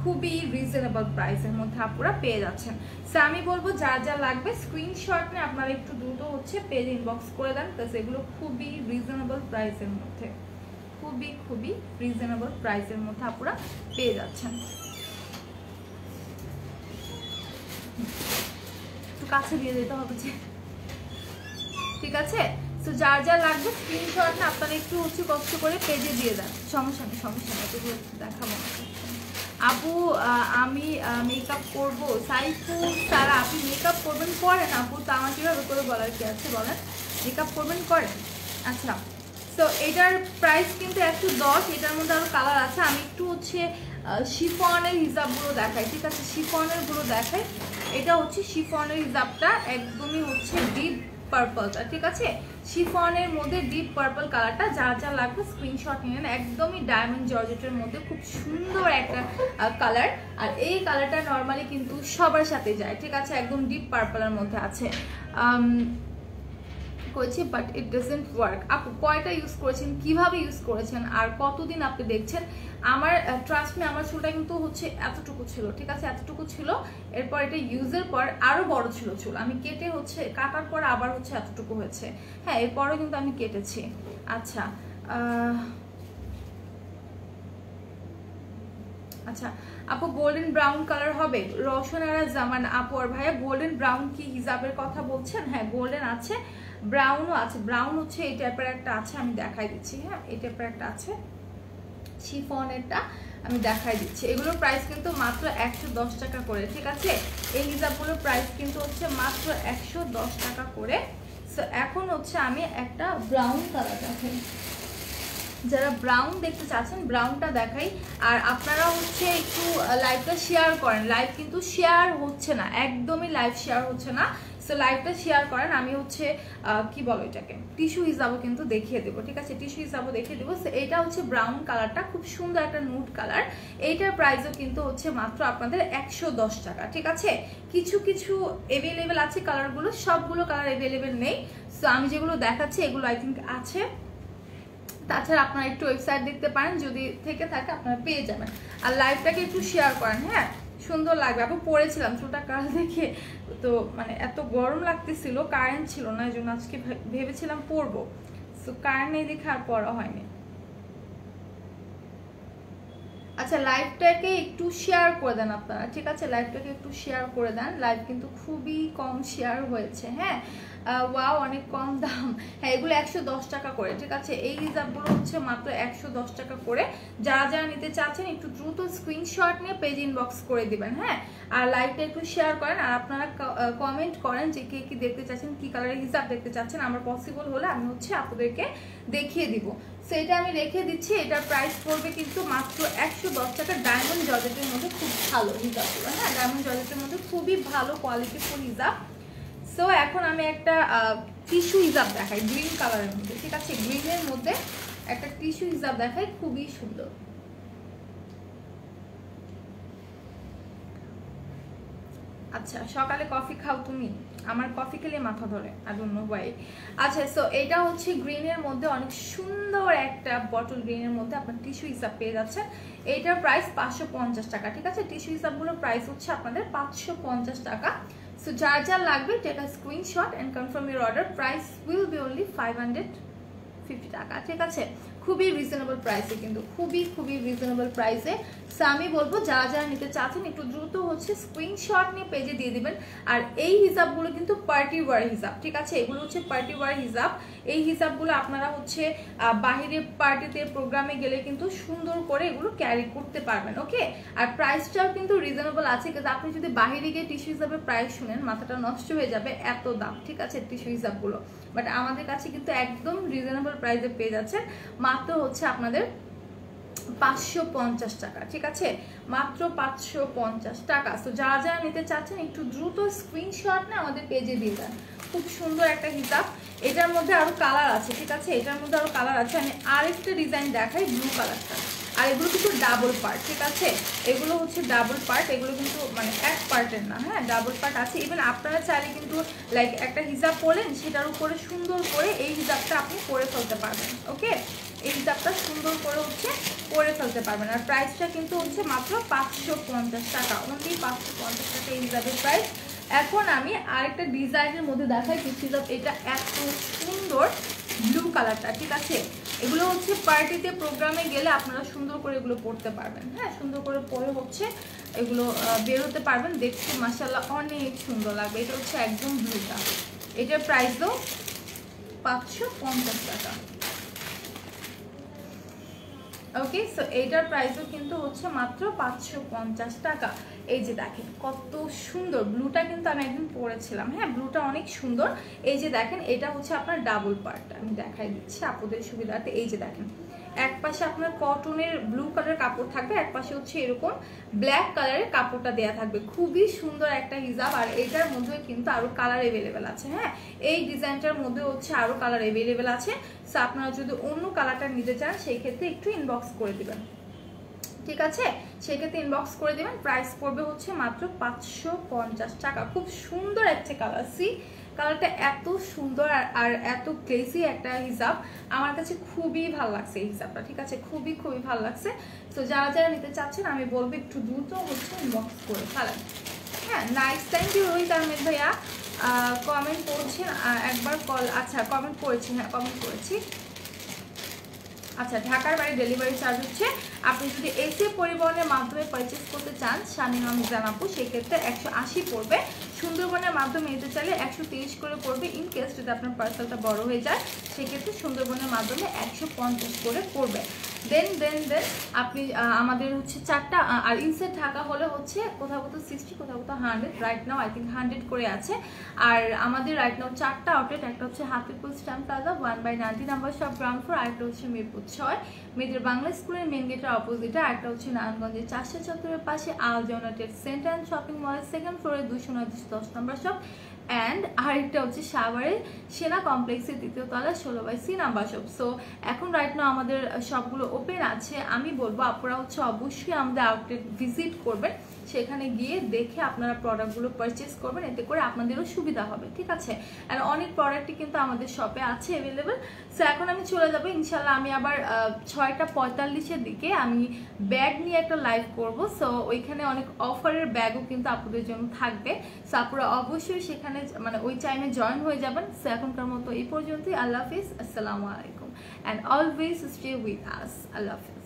খুবই রিজনেবল প্রাইসের মধ্যে আপনারা পেয়ে যাচ্ছেন। সো আমি বলবো যা যা লাগবে স্ক্রিনশট নিয়ে আপনারা একটু দ্রুত হচ্ছে পেজ ইনবক্স করে দেন, কারণ এগুলো খুবই রিজনেবল প্রাইসের মধ্যে খুবই খুবই রিজনেবল প্রাইসের মধ্যে আপনারা পেয়ে যাচ্ছেন। একটু কাছে দিয়ে দিতে হবে, ঠিক আছে। তো যার যা লাগবে স্ক্রিনশট না আপনারা একটু উঁচু কষ্ট করে পেজে দিয়ে দেন, সমস্যা নেই সমস্যা নেই। তো দেখাবো আপু আমি মেকআপ করবো সাইফু তারা, আপনি মেকআপ করবেন করেন আপু, তো আমার কীভাবে করে বলার কি আছে বলেন, মেকআপ করবেন করেন। আচ্ছা তো এটার প্রাইস কিন্তু একশো দশ, এটার মধ্যে আরও কালার আছে। আমি একটু হচ্ছে শিফনের হিসাবগুলো দেখাই, ঠিক আছে শিফনেরগুলো দেখাই। এটা হচ্ছে শিফনের হিসাবটা একদমই হচ্ছে ডিপ পার্পলটা, ঠিক আছে শিফনের মধ্যে ডিপ পার্পল কালারটা। যার যা লাগবে স্ক্রিনশট নিয়ে নেন, একদমই ডায়মন্ড জর্জেটের মধ্যে খুব সুন্দর একটা কালার। আর এই কালারটা নর্মালি কিন্তু সবার সাথে যায়, ঠিক আছে একদম ডিপ পার্পলের মধ্যে আছে করেছি, বাট ইট ডাজেন্ট ওয়ার্ক। আপু কয়টা ইউজ করেছেন, কিভাবে ইউজ করেছেন, আর কতদিন আপনি দেখছেন? আমার ট্রাস্ট মি আমার চুলটা কিন্তু হচ্ছে এতটুকু ছিল, ঠিক আছে এতটুকু ছিল, এরপর এটা ইউজের পর আরও বড় ছিল চুল, আমি কেটে হচ্ছে কাটার পর আবার হচ্ছে এতটুকু হয়েছে, হ্যাঁ এরপরও কিন্তু আমি কেটেছি। আচ্ছা আচ্ছা আপু গোল্ডেন ব্রাউন কালার হবে? রসনারা জামান আপু আর ভাইয়া গোল্ডেন ব্রাউন কি হিজাবের কথা বলছেন? হ্যাঁ গোল্ডেন আছে, ব্রাউনও আছে, ব্রাউন হচ্ছে এই টাইপের একটা আছে, আমি দেখাই দিচ্ছি, হ্যাঁ এই টাইপের একটা আছে শিফনেরটা আমি দেখাই দিচ্ছি। এগুলোর প্রাইস কিন্তু মাত্র একশো দশ টাকা করে, ঠিক আছে এই হিজাবগুলোর প্রাইস কিন্তু হচ্ছে মাত্র একশো দশ টাকা করে। সো এখন হচ্ছে আমি একটা ব্রাউন কালার দেখাই, যারা ব্রাউন দেখতে চাচ্ছেন ব্রাউনটা দেখাই। আর আপনারা হচ্ছে একটু লাইভটা শেয়ার করেন, লাইভ কিন্তু শেয়ার হচ্ছে না, একদমই লাইভ শেয়ার হচ্ছে না। সো লাইভটা শেয়ার করেন, আমি হচ্ছে কি বলো এটাকে টিস্যু হিসাবও কিন্তু দেখিয়ে দেবো, ঠিক আছে টিস্যু হিসাবও দেখিয়ে দেবো। সো এটা হচ্ছে ব্রাউন কালারটা, খুব সুন্দর একটা নুড কালার। এইটার প্রাইসও কিন্তু হচ্ছে মাত্র আপনাদের একশো দশ টাকা, ঠিক আছে কিছু কিছু অ্যাভেলেবেল আছে কালারগুলো, সবগুলো কালার অ্যাভেলেবেল নেই। সো আমি যেগুলো দেখাচ্ছি এগুলো আই থিঙ্ক আছে, তাছাড়া আপনারা একটু ওয়েবসাইট দেখতে পারেন, যদি থেকে থাকে আপনারা পেয়ে যাবেন। আর লাইভটাকে একটু শেয়ার করেন, হ্যাঁ সুন্দর লাগবে। আপু পড়েছিলাম চুলটা কাল দেখে তো মানে এত গরম লাগতেছিল, কারেন্ট ছিল না, এই জন্য আজকে ভেবেছিলাম পরবো, তো কারেন্ট নেই দেখে আর পড়া হয়নি। আচ্ছা লাইভটাকে একটু শেয়ার করে দেন আপনারা, ঠিক আছে লাইভটাকে একটু শেয়ার করে দেন, লাইভ কিন্তু খুবই কম শেয়ার হয়েছে, হ্যাঁ ওয়াও অনেক কম দাম, হ্যাঁ এগুলো একশো দশ টাকা করে, ঠিক আছে এই হিজাবগুলো হচ্ছে মাত্র একশো দশ টাকা করে। যারা যারা নিতে চাচ্ছেন একটু দ্রুত স্ক্রিনশট নিয়ে পেজ ইনবক্স করে দিবেন, হ্যাঁ আর লাইভটা একটু শেয়ার করেন। আর আপনারা কমেন্ট করেন যে কে কী দেখতে চাচ্ছেন, কী কালারের হিজাব দেখতে চাচ্ছেন, আমার পসিবল হলে আমি হচ্ছে আপনাদেরকে দেখিয়ে দিব। সেটা আমি রেখে দিচ্ছি, এটার প্রাইস পড়বে কিন্তু মাত্র একশো দশ টাকা। ডায়মন্ড জর্জেটের মধ্যে খুব ভালো হিজাবগুলো, হ্যাঁ ডায়মন্ড জর্জেটের মধ্যে খুবই ভালো কোয়ালিটিফুল হিজাব। সো এখন আমি একটা টিস্যু হিজাব দেখাই গ্রিন কালারের মধ্যে, ঠিক আছে গ্রিনের মধ্যে একটা টিস্যু হিজাব দেখাই, খুবই সুন্দর। আচ্ছা সকালে কফি খাও তুমি? আমার কফি খেলে মাথা ধরে, আই ডোন্ট নো হোয়াই। আচ্ছা সো এটা হচ্ছে গ্রিনের মধ্যে অনেক সুন্দর একটা বটল গ্রিনের মধ্যে আপনার টিস্যু হিসাব পেয়ে যাচ্ছেন। এইটার প্রাইস পাঁচশো পঞ্চাশ টাকা, ঠিক আছে টিস্যু হিসাবগুলোর প্রাইস হচ্ছে আপনাদের পাঁচশো পঞ্চাশ টাকা। সো যার যা লাগবে take a screenshot and confirm your order, price will be only five hundred fifty টাকা, ঠিক আছে খুবই রিজনেবল প্রাইসে কিন্তু খুবই খুবই রিজনেবল প্রাইসে। সো আমি বলবো যারা যারা নিতে চাচ্ছেন একটু দ্রুত হচ্ছে স্ক্রিনশট নিয়ে পেজে দিয়ে দিবেন। আর এই হিজাবগুলো কিন্তু পার্টি ওয়ার হিজাব, ঠিক আছে এগুলো হচ্ছে পার্টি ওয়ার হিজাব। এই হিজাবগুলো আপনারা হচ্ছে বাইরে পার্টিতে প্রোগ্রামে গেলে কিন্তু সুন্দর করে এগুলো ক্যারি করতে পারবেন, ওকে। আর প্রাইসটাও কিন্তু রিজনেবল আছে, কিন্তু আপনি যদি বাইরে গিয়ে টিস্যু হিসাবের প্রাইস শুনেন মাথাটা নষ্ট হয়ে যাবে, এত দাম, ঠিক আছে টিস্যু হিসাবগুলো। বাট আমাদের কাছে কিন্তু একদম রিজনেবল প্রাইসে পেয়ে যাচ্ছেন, মাত্র হচ্ছে আপনাদের পাঁচশো পঞ্চাশ টাকা, ঠিক আছে মাত্র পাঁচশো পঞ্চাশ টাকা। তো যারা যারা নিতে চাচ্ছেন একটু দ্রুত স্ক্রিনশট না আমাদের পেজে দিয়ে দেন। খুব সুন্দর একটা হিজাব, এটার মধ্যে আরও কালার আছে, ঠিক আছে এটার মধ্যে আরও কালার আছে। আমি আরেকটা ডিজাইন দেখাই ব্লু কালারটা, আর এগুলো কিন্তু ডাবল পার্ট, ঠিক আছে? এগুলো হচ্ছে ডাবল পার্ট, এগুলো কিন্তু মানে এক পার্টের না, হ্যাঁ ডাবল পার্ট আছে। ইভেন আপনারা চাইলে কিন্তু লাইক একটা হিজাব পরলেন সেটার উপরে সুন্দর করে এই হিজাবটা আপনি পরে ফেলতে পারবেন, ওকে? এই হিজাবটা সুন্দর করে হচ্ছে পরে ফেলতে পারবেন। আর প্রাইসটা কিন্তু হচ্ছে মাত্র পাঁচশো পঞ্চাশ টাকা, অনলি পাঁচশো পঞ্চাশ টাকা এই হিজাবের প্রাইস। এখন আমি আরেকটা ডিজাইনের মধ্যে দেখাই কিছু হিজাব, এটা এত সুন্দর ব্লু কালারটা, ঠিক আছে? এগুলো হচ্ছে পার্টিতে প্রোগ্রামে গেলে আপনারা সুন্দর করে এগুলো পরতে পারবেন, হ্যাঁ সুন্দর করে পরে হচ্ছে এগুলো বেরোতে পারবেন, দেখতে মাশাআল্লাহ অনেক সুন্দর লাগবে। এটা হচ্ছে একদম ব্লুটা, এটার প্রাইস দাও পাঁচশো পঞ্চাশ টাকা, ওকে? সো এইটার প্রাইসও কিন্তু হচ্ছে মাত্র পাঁচশো পঞ্চাশ টাকা। এই যে দেখেন কত সুন্দর ব্লুটা, কিন্তু আমি একদিন পরেছিলাম, হ্যাঁ ব্লুটা অনেক সুন্দর। এই যে দেখেন এটা হচ্ছে আপনার ডাবল পার্ট, আমি দেখাই দিচ্ছি আপনাদের সুবিধার্থে। এই যে দেখেন এক পাশে আপনার কটনের ব্লু কালার কাপড় থাকবে, এক পাশে হচ্ছে এরকম ব্ল্যাক কালারের কাপড়টা দেওয়া থাকবে, খুবই সুন্দর একটা হিজাব। আর এটার মধ্যে কিন্তু আরও কালার অ্যাভেলেবেল আছে, হ্যাঁ এই ডিজাইনটার মধ্যে হচ্ছে আরও কালার অ্যাভেলেবেল আছে। সো আপনারা যদি অন্য কালারটা নিতে চান সেই ক্ষেত্রে একটু ইনবক্স করে দেবেন, ঠিক আছে? সেক্ষেত্রে ইনবক্স করে দেবেন। প্রাইস পড়বে হচ্ছে মাত্র পাঁচশো পঞ্চাশ টাকা। খুব সুন্দর একটা কালার, সি কালারটা এত সুন্দর আর এত ক্লেজি একটা হিজাব, আমার কাছে খুবই ভালো লাগছে এই হিজাবটা, ঠিক আছে? খুবই খুবই ভালো লাগছে। তো যারা যারা নিতে চাচ্ছেন আমি বলবো একটু দ্রুত হচ্ছে ইনবক্স করে ফেলেন, হ্যাঁ। Nice, thank you রোহিত আহমেদ ভাইয়া, কমেন্ট করছেন একবার কল, আচ্ছা কমেন্ট করেছি, হ্যাঁ কমেন্ট করেছি। আচ্ছা, ঢাকার বাইরে ডেলিভারি চার্জ হচ্ছে, আপনি যদি এসি পরিবহনের মাধ্যমে পারচেস করতে চান স্বামী নাম জানাবো, সেক্ষেত্রে একশো আশি পড়বে। সুন্দরবনের মাধ্যমে নিতে চাইলে একশো তিরিশ করে পড়বে, ইনকেস যদি আপনার পার্সেলটা বড় হয়ে যায় সেক্ষেত্রে সুন্দরবনের মাধ্যমে একশো পঞ্চাশ করে পড়বে। দেন দেন দেন আপনি আমাদের হচ্ছে চারটা, আর ইনসাইড ঢাকা হলে হচ্ছে কোথাও কোথাও সিক্সটি, কোথাও কোথাও hundred, right now I think hundred করে আছে। আর আমাদের রাইট নাও চারটা আউটলেট, একটা হচ্ছে Hatipur stamp plaza one by ninety number shop ground floor, আরেকটা হচ্ছে মিরপুর ছয় মেয়েদের বাংলা স্কুলের মেন গেটের অপোজিটে, আরেকটা হচ্ছে নারায়ণগঞ্জের চারশো চত্বরের পাশে আল জোনা ট্রেড সেন্টার অ্যান্ড শপিং মলের সেকেন্ড ফ্লোরে দুশো নয় দুশো দশ নাম্বার শপ, অ্যান্ড আরেকটা হচ্ছে সাভারের সেনা কমপ্লেক্সের দ্বিতীয় তলা ষোলো by C number shop. So এখন রাইট নাও আমাদের সবগুলো ওপেন আছে। আমি বলবো আপনারা হচ্ছে অবশ্যই আমাদের আউটলেট ভিজিট করবেন, সেখানে গিয়ে দেখে আপনারা প্রোডাক্টগুলো পারচেস করবেন, এতে করে আপনাদেরও সুবিধা হবে, ঠিক আছে? আর অনেক প্রোডাক্টই কিন্তু আমাদের শপে আছে অ্যাভেলেবেল। সো এখন আমি চলে যাবো ইনশাল্লাহ, আমি আবার ছয়টা পঁয়তাল্লিশের দিকে আমি ব্যাগ নিয়ে একটা লাইভ করব। সো ওইখানে অনেক অফারের ব্যাগও কিন্তু আপনাদের জন্য থাকবে, সো আপনারা অবশ্যই সেখানে মানে ওই টাইমে জয়েন হয়ে যাবেন। সো এখনকার মতো এই পর্যন্তই, আল্লাহ হাফিজ, আসসালামু আলাইকুম, and always stay with us, আল্লাহ হাফিজ।